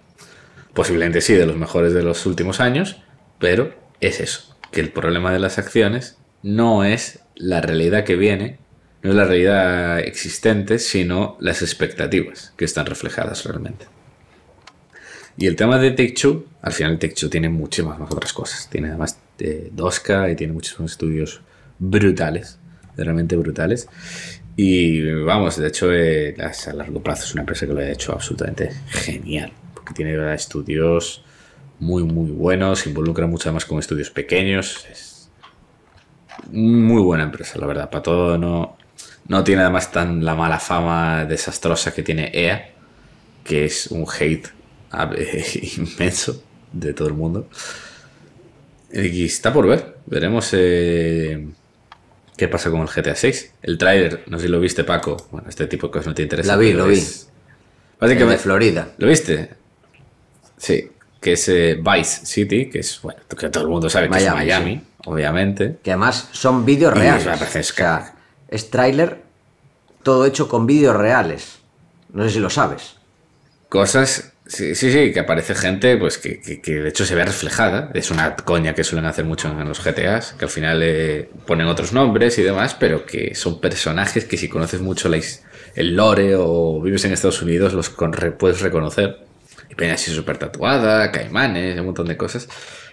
posiblemente sí de los mejores de los últimos años, pero es eso, que el problema de las acciones no es la realidad que viene, no es la realidad existente, sino las expectativas que están reflejadas realmente. Y el tema de Take-Two, al final Take-Two tiene muchísimas más otras cosas. Tiene además eh, dos K y tiene muchos más estudios brutales, realmente brutales. Y vamos, de hecho, eh, a largo plazo es una empresa que lo ha hecho absolutamente genial. Porque tiene estudios muy, muy buenos, se involucra mucho además con estudios pequeños. Es muy buena empresa, la verdad, para todo. No, no tiene además tan la mala fama desastrosa que tiene E A, que es un hate inmenso de todo el mundo. Y está por ver. Veremos eh, qué pasa con el G T A seis. El tráiler, no sé si lo viste, Paco. Bueno, este tipo de cosas no te interesa. La vi, lo es... vi. Básicamente, de Florida. ¿Lo viste? Sí. Que es eh, Vice City, que es, bueno, que todo el mundo sabe Miami, que es Miami, sí. Obviamente. Que además son vídeos reales. O sea, es tráiler todo hecho con vídeos reales. No sé si lo sabes. Cosas... Sí, sí, sí, que aparece gente pues que, que, que de hecho se ve reflejada. Es una coña que suelen hacer mucho en los G T As, que al final eh, ponen otros nombres y demás, pero que son personajes que si conoces mucho la el lore o vives en Estados Unidos los con re puedes reconocer. Y peña así súper tatuada, caimanes, un montón de cosas.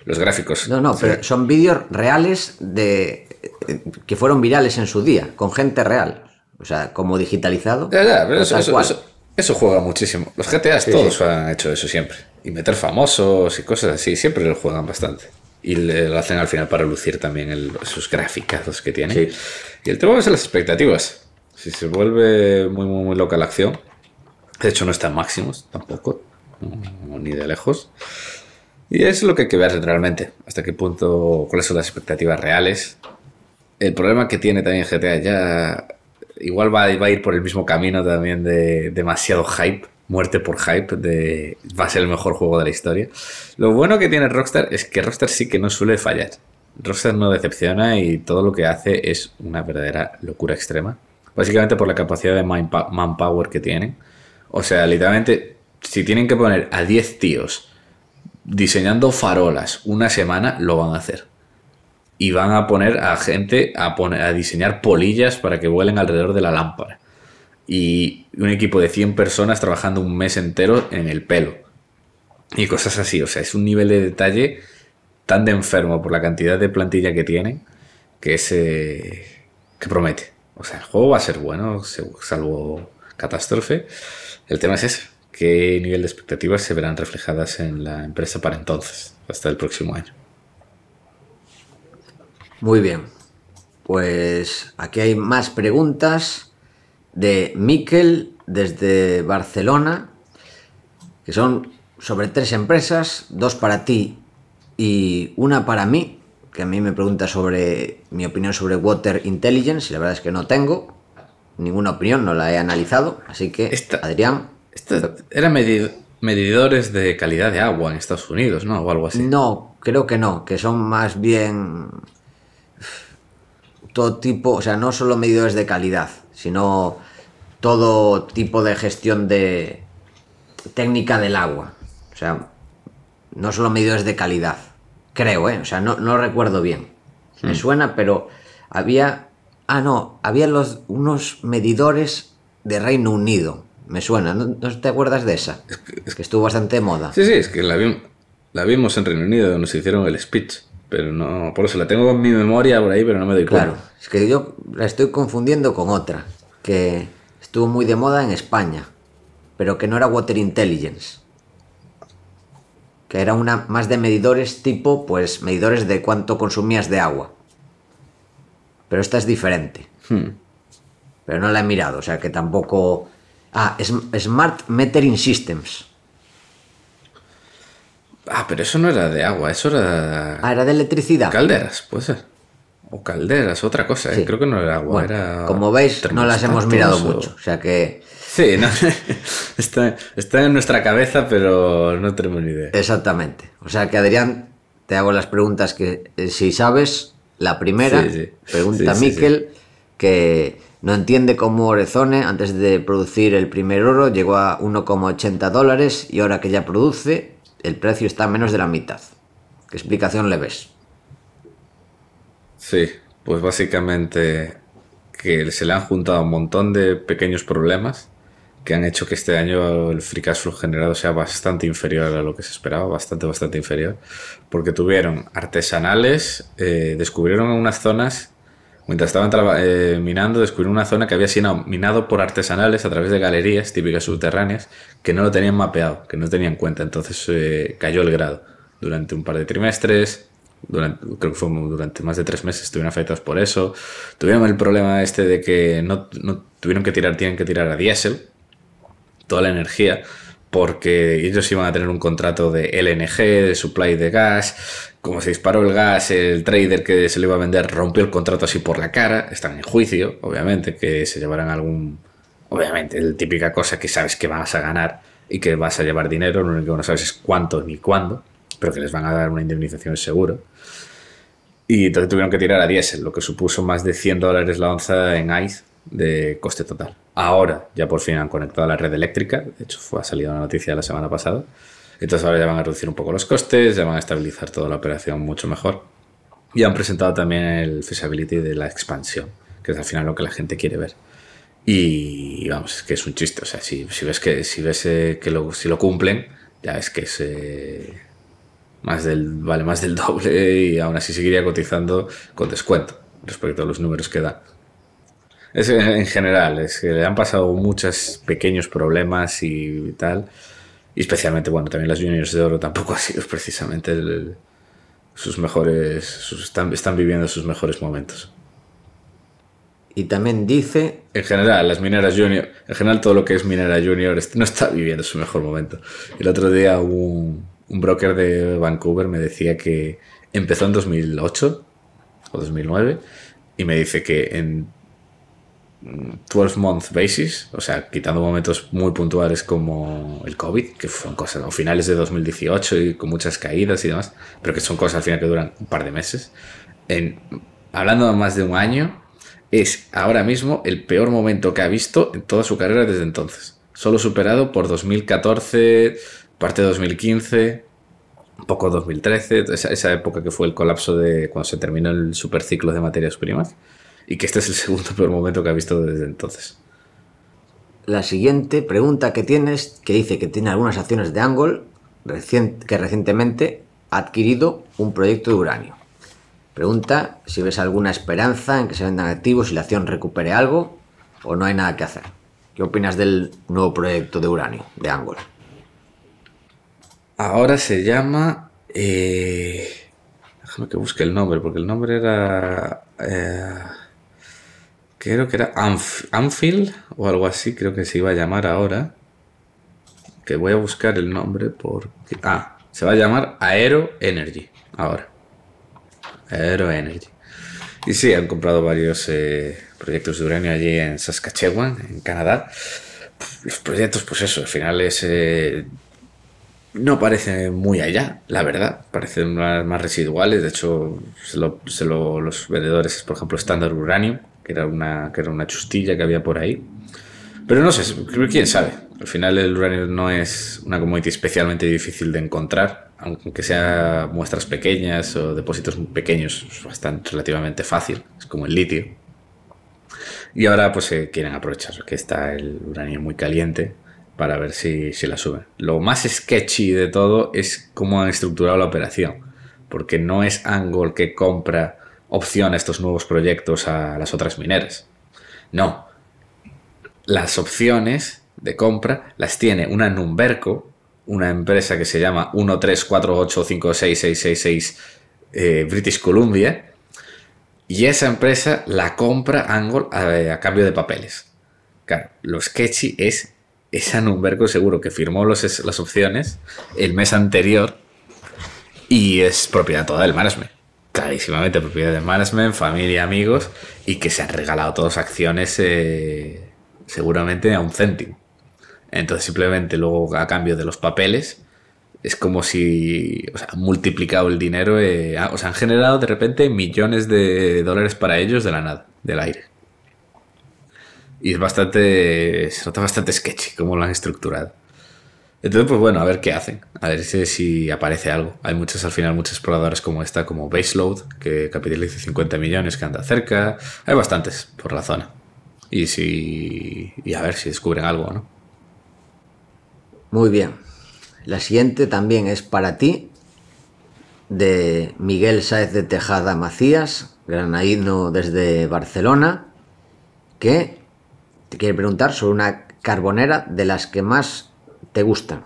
Los gráficos. No, no, pero son vídeos reales de eh, que fueron virales en su día, con gente real. O sea, como digitalizado. Ya, ya, pero eso, eso, eso. Eso juega muchísimo. Los G T As sí, todos sí. han hecho eso siempre. Y meter famosos y cosas así, siempre lo juegan bastante. Y le, lo hacen al final para lucir también el, sus graficazos que tienen. Sí. Y el tema es las expectativas. Si se vuelve muy, muy, muy loca la acción. De hecho, no está en máximos tampoco, ni de lejos. Y es lo que hay que ver realmente. Hasta qué punto, cuáles son las expectativas reales. El problema que tiene también G T A ya... Igual va, va a ir por el mismo camino también de demasiado hype, muerte por hype, de va a ser el mejor juego de la historia. Lo bueno que tiene Rockstar es que Rockstar sí que no suele fallar. Rockstar no decepciona y todo lo que hace es una verdadera locura extrema. Básicamente por la capacidad de manpower que tienen. O sea, literalmente, si tienen que poner a diez tíos diseñando farolas una semana, lo van a hacer. Y van a poner a gente a, poner, a diseñar polillas para que vuelen alrededor de la lámpara. Y un equipo de cien personas trabajando un mes entero en el pelo. Y cosas así. O sea, es un nivel de detalle tan de enfermo por la cantidad de plantilla que tienen que, es, eh, que promete. O sea, el juego va a ser bueno, salvo catástrofe. El tema es ese. ¿Qué nivel de expectativas se verán reflejadas en la empresa para entonces? Hasta el próximo año. Muy bien, pues aquí hay más preguntas de Miquel desde Barcelona, que son sobre tres empresas, dos para ti y una para mí, que a mí me pregunta sobre mi opinión sobre Water Intelligence, y la verdad es que no tengo ninguna opinión, no la he analizado, así que esta, Adrián... Esta era medido... medidores de calidad de agua en Estados Unidos, ¿no? O algo así. No, creo que no, que son más bien... todo tipo, o sea, no solo medidores de calidad, sino todo tipo de gestión de técnica del agua. O sea, no solo medidores de calidad, creo, ¿eh? O sea, no, no recuerdo bien. Sí. Me suena, pero había... Ah, no, había los, unos medidores de Reino Unido. Me suena, ¿no, no te acuerdas de esa? Es que, es que estuvo bastante de moda. Sí, sí, es que la, vi, la vimos en Reino Unido, nos hicieron el speech. Pero no, por eso la tengo en mi memoria por ahí, pero no me doy cuenta. Claro, es que yo la estoy confundiendo con otra, que estuvo muy de moda en España, pero que no era Water Intelligence. Que era una más de medidores tipo, pues, medidores de cuánto consumías de agua. Pero esta es diferente. Hmm. Pero no la he mirado, o sea que tampoco... Ah, es, Smart Metering Systems. Ah, pero eso no era de agua, eso era... Ah, era de electricidad. Calderas, puede ser. O calderas, otra cosa, ¿eh? Sí. Creo que no era agua, bueno, era... Como veis, no las hemos mirado o... mucho, o sea que... Sí, no, está, está en nuestra cabeza, pero no tenemos ni idea. Exactamente. O sea que, Adrián, te hago las preguntas que, eh, si sabes, la primera, sí, sí. pregunta sí, sí, Miquel, sí. que no entiende cómo Orezone, antes de producir el primer oro, llegó a uno coma ochenta dólares y ahora que ya produce... el precio está a menos de la mitad. ¿Qué explicación le ves? Sí, pues básicamente que se le han juntado un montón de pequeños problemas que han hecho que este año el free cash flow generado sea bastante inferior a lo que se esperaba, bastante, bastante inferior, porque tuvieron artesanales, eh, descubrieron unas zonas, mientras estaban eh, minando, descubrieron una zona que había sido minado por artesanales a través de galerías típicas subterráneas que no lo tenían mapeado, que no tenían en cuenta, entonces eh, cayó el grado durante un par de trimestres. Durante, creo que fue durante más de tres meses estuvieron afectados por eso. Tuvieron el problema este de que no, no tuvieron que tirar, tienen que tirar a diésel toda la energía, porque ellos iban a tener un contrato de L N G, de supply de gas. Como se disparó el gas, el trader que se le iba a vender rompió el contrato así por la cara. Están en juicio, obviamente, que se llevarán algún... Obviamente, la típica cosa que sabes que vas a ganar y que vas a llevar dinero, lo único que no sabes es cuánto ni cuándo, pero que les van a dar una indemnización seguro. Y entonces tuvieron que tirar a diésel, lo que supuso más de cien dólares la onza en A I S C de coste total. Ahora ya por fin han conectado a la red eléctrica, de hecho fue, ha salido una noticia la semana pasada, entonces ahora ya van a reducir un poco los costes, ya van a estabilizar toda la operación mucho mejor. Y han presentado también el feasibility de la expansión, que es al final lo que la gente quiere ver. Y vamos, es que es un chiste, o sea, si, si ves, que, si ves eh, que lo, si lo cumplen, ya ves que es... Eh, Más del, vale más del doble y aún así seguiría cotizando con descuento respecto a los números que da. Es, en general, es que le han pasado muchos pequeños problemas y tal. Y especialmente, bueno, también las juniors de oro tampoco ha sido precisamente el, el, sus mejores... Sus, están, están viviendo sus mejores momentos. Y también dice... En general, las mineras junior... En general, todo lo que es minera junior no está viviendo su mejor momento. El otro día hubo un... Un broker de Vancouver me decía que empezó en dos mil ocho o dos mil nueve y me dice que en twelve month basis, o sea, quitando momentos muy puntuales como el COVID, que fueron cosas a finales de dos mil dieciocho y con muchas caídas y demás, pero que son cosas al final que duran un par de meses, en, hablando de más de un año, es ahora mismo el peor momento que ha visto en toda su carrera desde entonces. Solo superado por dos mil catorce... parte de dos mil quince, un poco dos mil trece, esa, esa época que fue el colapso de cuando se terminó el superciclo de materias primas, y que este es el segundo peor momento que ha visto desde entonces. La siguiente pregunta que tienes, que dice que tiene algunas acciones de AngloGold recient, que recientemente ha adquirido un proyecto de uranio. Pregunta si ves alguna esperanza en que se vendan activos y la acción recupere algo o no hay nada que hacer. ¿Qué opinas del nuevo proyecto de uranio de AngloGold? Ahora se llama... Eh, déjame que busque el nombre, porque el nombre era... Eh, creo que era Anf Anfield o algo así, creo que se iba a llamar ahora. Que voy a buscar el nombre porque... Ah, se va a llamar Aero Energy ahora. Aero Energy. Y sí, han comprado varios eh, proyectos de uranio allí en Saskatchewan, en Canadá. Los proyectos, pues eso, al final es... Eh, No parecen muy allá, la verdad. Parecen más, más residuales. De hecho, se lo, se lo, los vendedores, por ejemplo, Standard Uranium, que era una, que era una chustilla que había por ahí. Pero no sé, quién sabe. Al final el uranio no es una commodity especialmente difícil de encontrar. Aunque sea muestras pequeñas o depósitos pequeños, es bastante relativamente fácil. Es como el litio. Y ahora pues eh, quieren aprovechar que está el uranio muy caliente, para ver si, si la suben. Lo más sketchy de todo es cómo han estructurado la operación, porque no es AngloGold que compra opción a estos nuevos proyectos a las otras mineras. No. Las opciones de compra las tiene una Numberco, una empresa que se llama uno tres cuatro ocho cinco seis seis seis seis eh, British Columbia, y esa empresa la compra AngloGold a, a cambio de papeles. Claro, lo sketchy es... Es Numberco seguro que firmó los, las opciones el mes anterior y es propiedad toda del management. Clarísimamente propiedad del management, familia, amigos, y que se han regalado todas acciones eh, seguramente a un céntimo. Entonces simplemente luego a cambio de los papeles es como si, o sea, han multiplicado el dinero, eh, o sea, han generado de repente millones de dólares para ellos de la nada, del aire. Y es bastante, se nota bastante sketchy cómo lo han estructurado. Entonces, pues bueno, a ver qué hacen, a ver si, si aparece algo. Hay muchas, al final, muchas exploradoras como esta, como Baseload, que capitaliza cincuenta millones, que anda cerca. Hay bastantes por la zona. Y si y a ver si descubren algo o no. Muy bien. La siguiente también es para ti, de Miguel Sáez de Tejada Macías, granaíno desde Barcelona, que te quiere preguntar sobre una carbonera de las que más te gusta,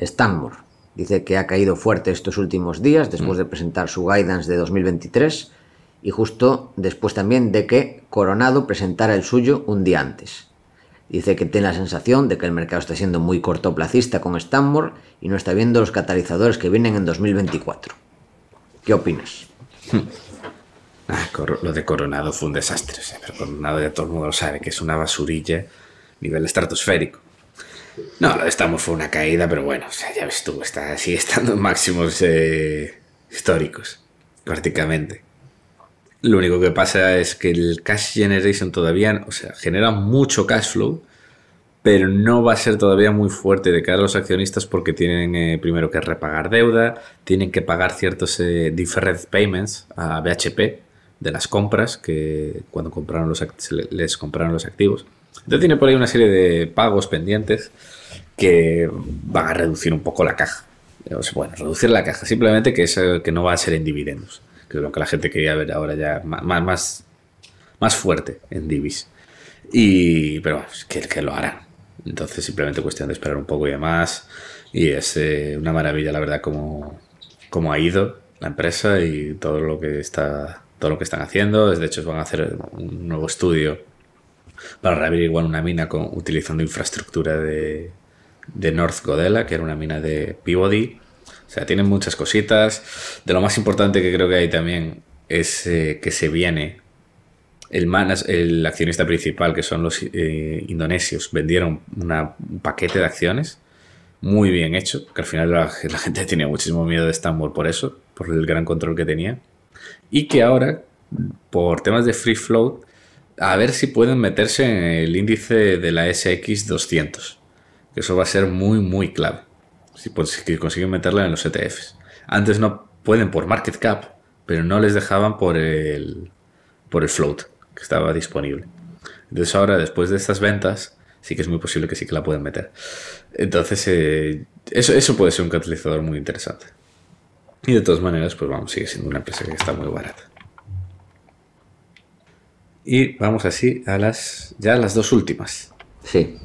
Stanmore. Dice que ha caído fuerte estos últimos días después de presentar su guidance de dos mil veintitrés y justo después también de que Coronado presentara el suyo un día antes. Dice que tiene la sensación de que el mercado está siendo muy cortoplacista con Stanmore y no está viendo los catalizadores que vienen en dos mil veinticuatro. ¿Qué opinas? Ah, lo de Coronado fue un desastre. O sea, pero Coronado ya todo el mundo lo sabe, que es una basurilla a nivel estratosférico. No, lo de Stanmore fue una caída, pero bueno, o sea, ya ves tú, está, sigue estando en máximos eh, históricos, prácticamente. Lo único que pasa es que el cash generation todavía, o sea, genera mucho cash flow, pero no va a ser todavía muy fuerte de cara a los accionistas porque tienen eh, primero que repagar deuda, tienen que pagar ciertos eh, deferred payments a B H P de las compras que cuando compraron los les compraron los activos. Entonces tiene por ahí una serie de pagos pendientes que van a reducir un poco la caja. O sea, bueno, reducir la caja, simplemente que es que no va a ser en dividendos, que es lo que la gente quería ver ahora ya más, más, más fuerte en divis. Y, pero es que, que lo harán. Entonces simplemente cuestión de esperar un poco y demás. Y es eh, una maravilla, la verdad, como, como ha ido la empresa y todo lo que está, todo lo que están haciendo. De hecho, van a hacer un nuevo estudio para reaveriguar una mina con, utilizando infraestructura de, de North Godella, que era una mina de Peabody. O sea, tienen muchas cositas. De lo más importante que creo que hay también es eh, que se viene el, manas, el accionista principal, que son los eh, indonesios. Vendieron una, un paquete de acciones muy bien hecho, porque al final la, la gente tenía muchísimo miedo de Stanmore por eso, por el gran control que tenía. Y que ahora, por temas de free float, a ver si pueden meterse en el índice de la S X doscientos, que eso va a ser muy muy clave, si consiguen meterla en los E T Fs. Antes no pueden por market cap, pero no les dejaban por el, por el float que estaba disponible. Entonces ahora, después de estas ventas, sí que es muy posible que sí que la pueden meter. Entonces eh, eso, eso puede ser un catalizador muy interesante. Y de todas maneras, pues vamos, sigue siendo una empresa que está muy barata. Y vamos así a las ya a las dos últimas. Sí.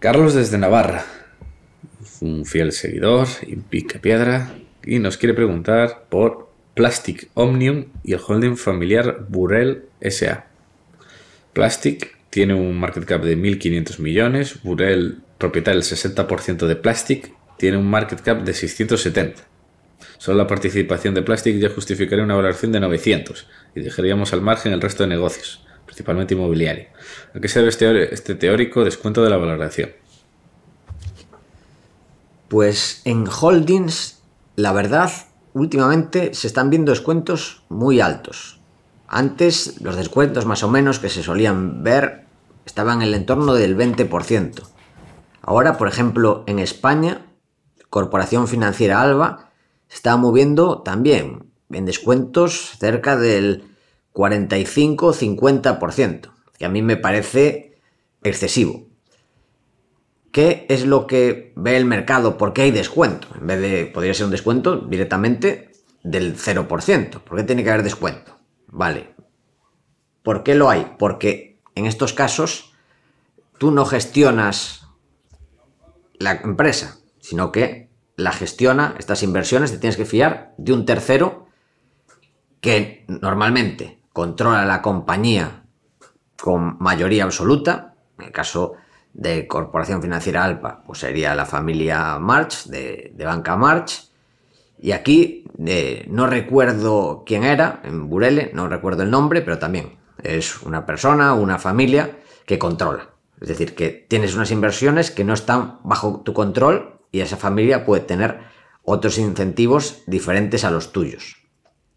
Carlos desde Navarra, un fiel seguidor y pica piedra, y nos quiere preguntar por Plastic Omnium y el holding familiar Burelle S A. Plastic tiene un market cap de mil quinientos millones, Burelle, propietario del sesenta por ciento de Plastic, tiene un market cap de seiscientos setenta. Solo la participación de Plastic ya justificaría una valoración de novecientos y dejaríamos al margen el resto de negocios, principalmente inmobiliario. ¿A qué se debe este teórico descuento de la valoración? Pues en holdings, la verdad, últimamente se están viendo descuentos muy altos. Antes los descuentos más o menos que se solían ver estaban en el entorno del veinte por ciento. Ahora, por ejemplo, en España, Corporación Financiera Alba está moviendo también en descuentos cerca del cuarenta y cinco a cincuenta por ciento, que a mí me parece excesivo. ¿Qué es lo que ve el mercado? ¿Por qué hay descuento? En vez de, podría ser un descuento directamente del cero por ciento. ¿Por qué tiene que haber descuento? Vale. ¿Por qué lo hay? Porque en estos casos tú no gestionas la empresa, sino que la gestiona, estas inversiones, te tienes que fiar de un tercero que normalmente controla la compañía con mayoría absoluta. En el caso de Corporación Financiera Alba, pues sería la familia March, de, de Banca March. Y aquí eh, no recuerdo quién era, en Burelle, no recuerdo el nombre, pero también es una persona, una familia que controla. Es decir, que tienes unas inversiones que no están bajo tu control, y esa familia puede tener otros incentivos diferentes a los tuyos.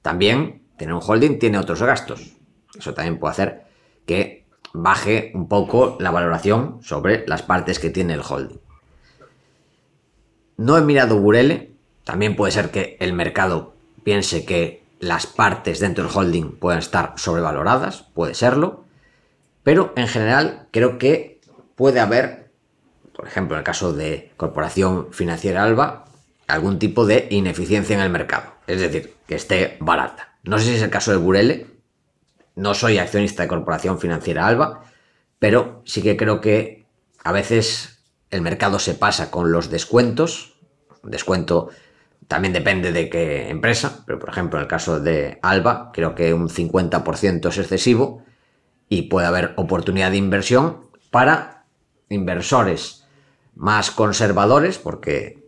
También tener un holding tiene otros gastos. Eso también puede hacer que baje un poco la valoración sobre las partes que tiene el holding. No he mirado Burelle. También puede ser que el mercado piense que las partes dentro del holding puedan estar sobrevaloradas, puede serlo, pero en general creo que puede haber, por ejemplo en el caso de Corporación Financiera Alba, algún tipo de ineficiencia en el mercado, es decir, que esté barata. No sé si es el caso de Burelle, no soy accionista de Corporación Financiera Alba, pero sí que creo que a veces el mercado se pasa con los descuentos, descuento también depende de qué empresa, pero por ejemplo en el caso de Alba creo que un cincuenta por ciento es excesivo y puede haber oportunidad de inversión para inversores más conservadores, porque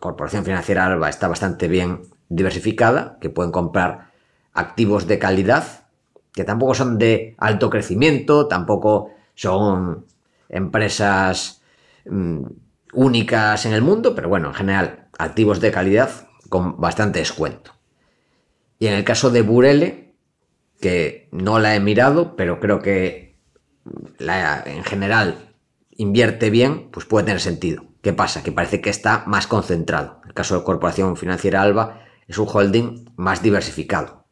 Corporación Financiera Alba está bastante bien diversificada, que pueden comprar activos de calidad, que tampoco son de alto crecimiento, tampoco son empresas mmm, únicas en el mundo, pero bueno, en general activos de calidad con bastante descuento. Y en el caso de Burelle, que no la he mirado, pero creo que la, en general invierte bien, pues puede tener sentido. ¿Qué pasa? Que parece que está más concentrado. En el caso de Corporación Financiera Alba es un holding más diversificado.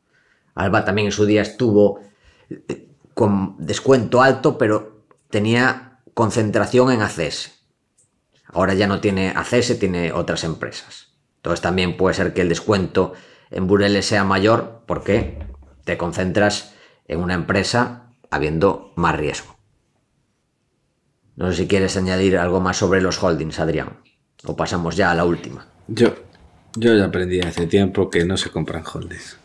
Alba también en su día estuvo con descuento alto, pero tenía concentración en A C S. Ahora ya no tiene A C S, tiene otras empresas. Entonces también puede ser que el descuento en Burelle sea mayor porque te concentras en una empresa habiendo más riesgo. No sé si quieres añadir algo más sobre los holdings, Adrián, o pasamos ya a la última. Yo, yo ya aprendí hace tiempo que no se compran holdings.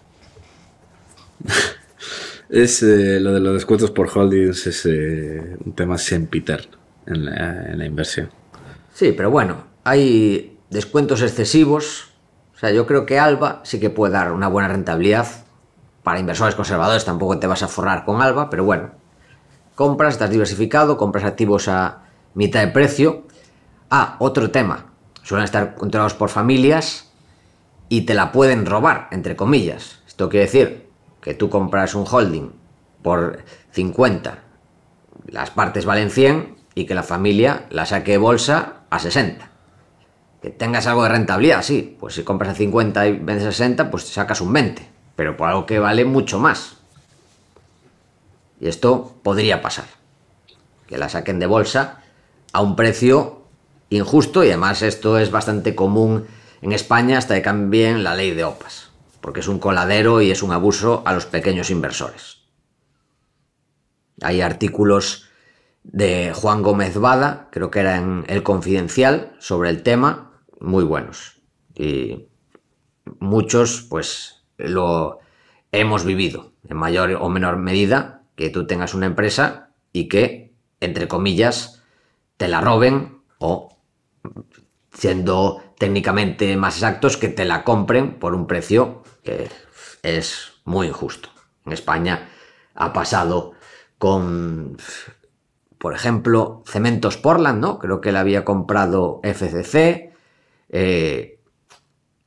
Es, eh, lo de los descuentos por holdings es eh, un tema sempiterno en la, en la inversión. Sí, pero bueno, hay descuentos excesivos. O sea, yo creo que Alba sí que puede dar una buena rentabilidad. Para inversores conservadores tampoco te vas a forrar con Alba, pero bueno. Compras, estás diversificado, compras activos a mitad de precio. Ah, otro tema. Suelen estar controlados por familias y te la pueden robar, entre comillas. Esto quiere decir que tú compras un holding por cincuenta, las partes valen cien y que la familia la saque de bolsa a sesenta. Que tengas algo de rentabilidad, sí. Pues si compras a cincuenta y vendes a sesenta, pues sacas un veinte. Pero por algo que vale mucho más. Y esto podría pasar. Que la saquen de bolsa a un precio injusto. Y además esto es bastante común en España hasta que cambien la ley de OPAS. Porque es un coladero y es un abuso a los pequeños inversores. Hay artículos de Juan Gómez Bada, creo que era en El Confidencial, sobre el tema, muy buenos. Y muchos, pues, lo hemos vivido, en mayor o menor medida, que tú tengas una empresa y que, entre comillas, te la roben o, siendo técnicamente más exactos, que te la compren por un precio que es muy injusto. En España ha pasado con... Por ejemplo, Cementos Portland, ¿no? Creo que la había comprado F C C. Eh,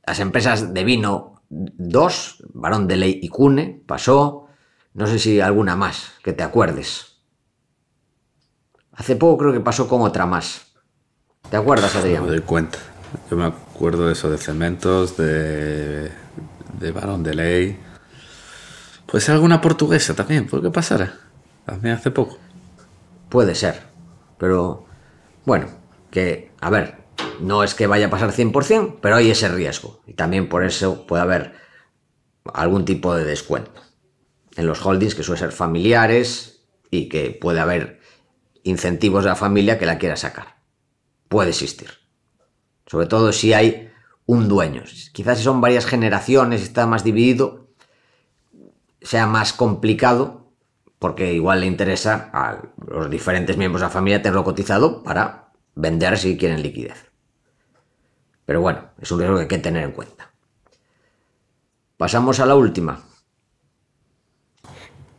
las empresas de vino dos, Barón de Ley y Cune, pasó. No sé si alguna más, que te acuerdes. Hace poco creo que pasó con otra más. ¿Te acuerdas, Adrián? No me doy cuenta. Yo me acuerdo de eso, de Cementos, de, de Barón de Ley. Puede ser alguna portuguesa también, ¿por qué pasara? También hace poco. Puede ser, pero bueno, que a ver, no es que vaya a pasar cien por cien, pero hay ese riesgo y también por eso puede haber algún tipo de descuento en los holdings que suelen ser familiares y que puede haber incentivos de la familia que la quiera sacar. Puede existir, sobre todo si hay un dueño. Quizás si son varias generaciones, está más dividido, sea más complicado, porque igual le interesa a los diferentes miembros de la familia tenerlo cotizado para vender si quieren liquidez. Pero bueno, es un riesgo que hay que tener en cuenta. Pasamos a la última.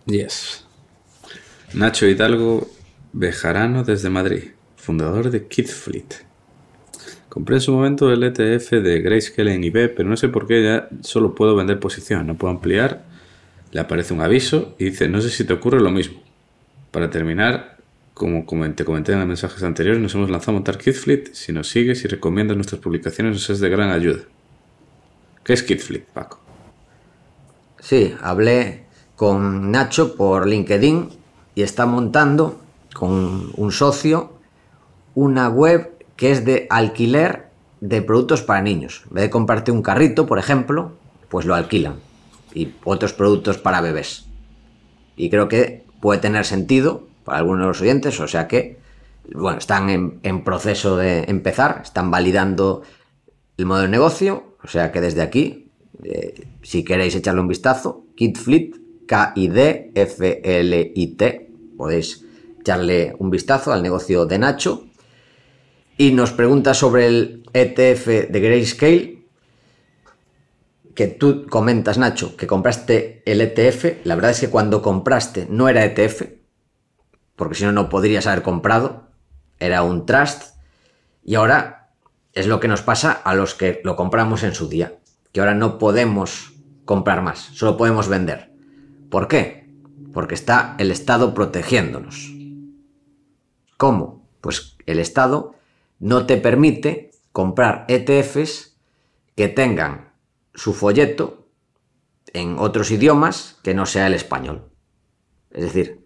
Yes. Nacho Hidalgo Bejarano desde Madrid, fundador de Kidfleet. Compré en su momento el E T F de Grayscale en I B, pero no sé por qué ya solo puedo vender posiciones, no puedo ampliar. Le aparece un aviso y dice, no sé si te ocurre lo mismo. Para terminar, Como te comenté en los mensajes anteriores, nos hemos lanzado a montar Kidfleet. Si nos sigues y recomiendas nuestras publicaciones, nos es de gran ayuda. ¿Qué es Kidfleet, Paco? Sí, hablé con Nacho por LinkedIn y está montando con un socio una web que es de alquiler de productos para niños. En vez de comprarte un carrito, por ejemplo, pues lo alquilan. Y otros productos para bebés. Y creo que puede tener sentido para algunos de los oyentes, o sea que, bueno, están en, en proceso de empezar, están validando el modelo de negocio, o sea que desde aquí, eh, si queréis echarle un vistazo, Kidfleet, K I D F L I T, podéis echarle un vistazo al negocio de Nacho. Y nos pregunta sobre el E T F de Grayscale, que tú comentas, Nacho, que compraste el E T F. La verdad es que cuando compraste no era E T F, porque si no, no podrías haber comprado, era un trust, y ahora es lo que nos pasa a los que lo compramos en su día, que ahora no podemos comprar más, solo podemos vender. ¿Por qué? Porque está el Estado protegiéndonos. ¿Cómo? Pues el Estado no te permite comprar E T Fs que tengan su folleto en otros idiomas que no sea el español. Es decir,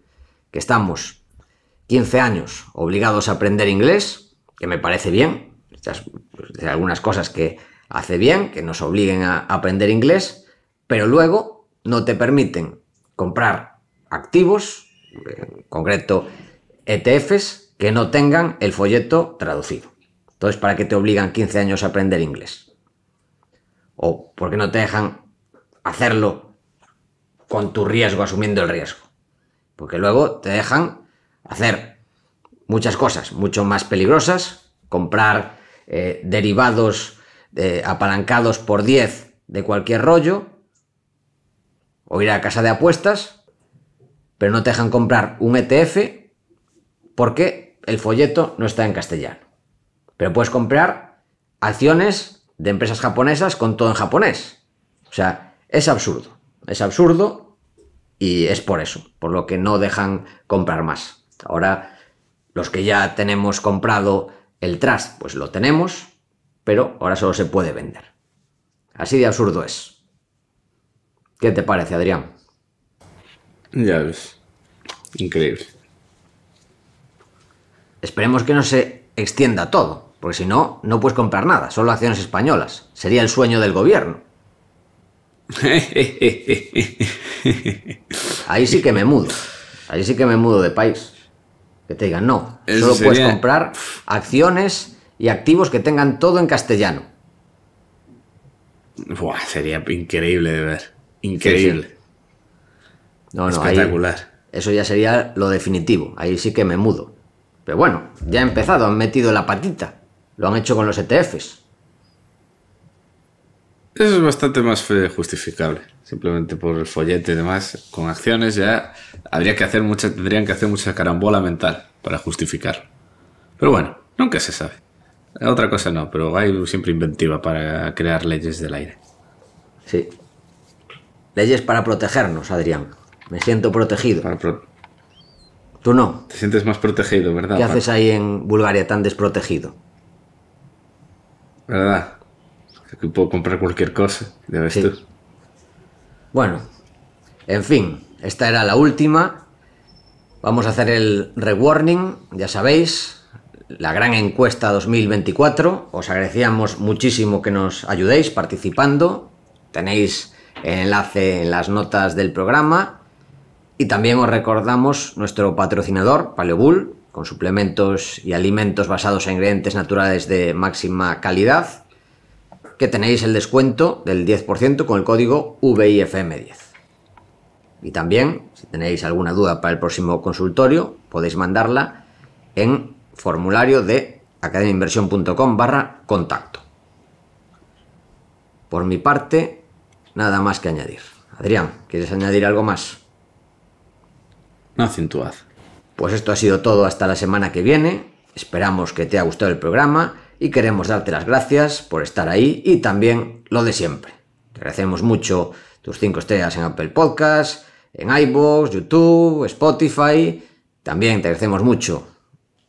que estamos quince años obligados a aprender inglés, que me parece bien, hay algunas cosas que hace bien, que nos obliguen a aprender inglés, pero luego no te permiten comprar activos, en concreto E T Fs, que no tengan el folleto traducido. Entonces, ¿para qué te obligan quince años a aprender inglés? ¿O por qué no te dejan hacerlo con tu riesgo, asumiendo el riesgo? Porque luego te dejan hacer muchas cosas mucho más peligrosas, comprar eh, derivados eh, apalancados por diez de cualquier rollo, o ir a casa de apuestas, pero no te dejan comprar un E T F porque el folleto no está en castellano. Pero puedes comprar acciones de empresas japonesas con todo en japonés. O sea, es absurdo, es absurdo. Y es por eso, por lo que no dejan comprar más. Ahora, los que ya tenemos comprado el trust, pues lo tenemos, pero ahora solo se puede vender. Así de absurdo es. ¿Qué te parece, Adrián? Ya ves. Increíble. Esperemos que no se extienda todo, porque si no, no puedes comprar nada, solo acciones españolas. Sería el sueño del gobierno. Ahí sí que me mudo. Ahí sí que me mudo de país. Que te digan, no, eso solo sería... puedes comprar acciones y activos que tengan todo en castellano. Buah, sería increíble de ver. Increíble. Sí, sí. No, no, espectacular. Ahí, eso ya sería lo definitivo. Ahí sí que me mudo. Pero bueno, ya ha empezado, han metido la patita. Lo han hecho con los E T Fs. Eso es bastante más justificable, simplemente por el follete y demás. Con acciones ya habría que hacer mucha, tendrían que hacer mucha carambola mental para justificar. Pero bueno, nunca se sabe. Otra cosa no, pero hay siempre inventiva para crear leyes del aire. Sí. Leyes para protegernos, Adrián. Me siento protegido. Para pro... Tú no. Te sientes más protegido, ¿verdad? ¿Qué Paco? Haces ahí en Bulgaria tan desprotegido? ¿Verdad? Que puedo comprar cualquier cosa, ya ves tú. Bueno, en fin, esta era la última. Vamos a hacer el rewarning, ya sabéis, la gran encuesta dos mil veinticuatro. Os agradecíamos muchísimo que nos ayudéis participando. Tenéis el enlace en las notas del programa. Y también os recordamos nuestro patrocinador, Paleobull, con suplementos y alimentos basados en ingredientes naturales de máxima calidad, que tenéis el descuento del diez por ciento con el código V I F M diez. Y también, si tenéis alguna duda para el próximo consultorio, podéis mandarla en formulario de academia inversión punto com barra contacto. Por mi parte, nada más que añadir. Adrián, ¿quieres añadir algo más? No, acentuad. Pues esto ha sido todo hasta la semana que viene. Esperamos que te haya gustado el programa. Y queremos darte las gracias por estar ahí y también lo de siempre. Te agradecemos mucho tus cinco estrellas en Apple Podcasts, en iVoox, YouTube, Spotify También te agradecemos mucho,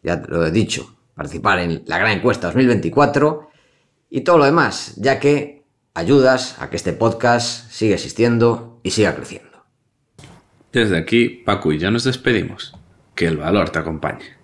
ya lo he dicho, participar en la gran encuesta dos mil veinticuatro y todo lo demás, ya que ayudas a que este podcast siga existiendo y siga creciendo. Desde aquí, Paco y yo nos despedimos. Que el valor te acompañe.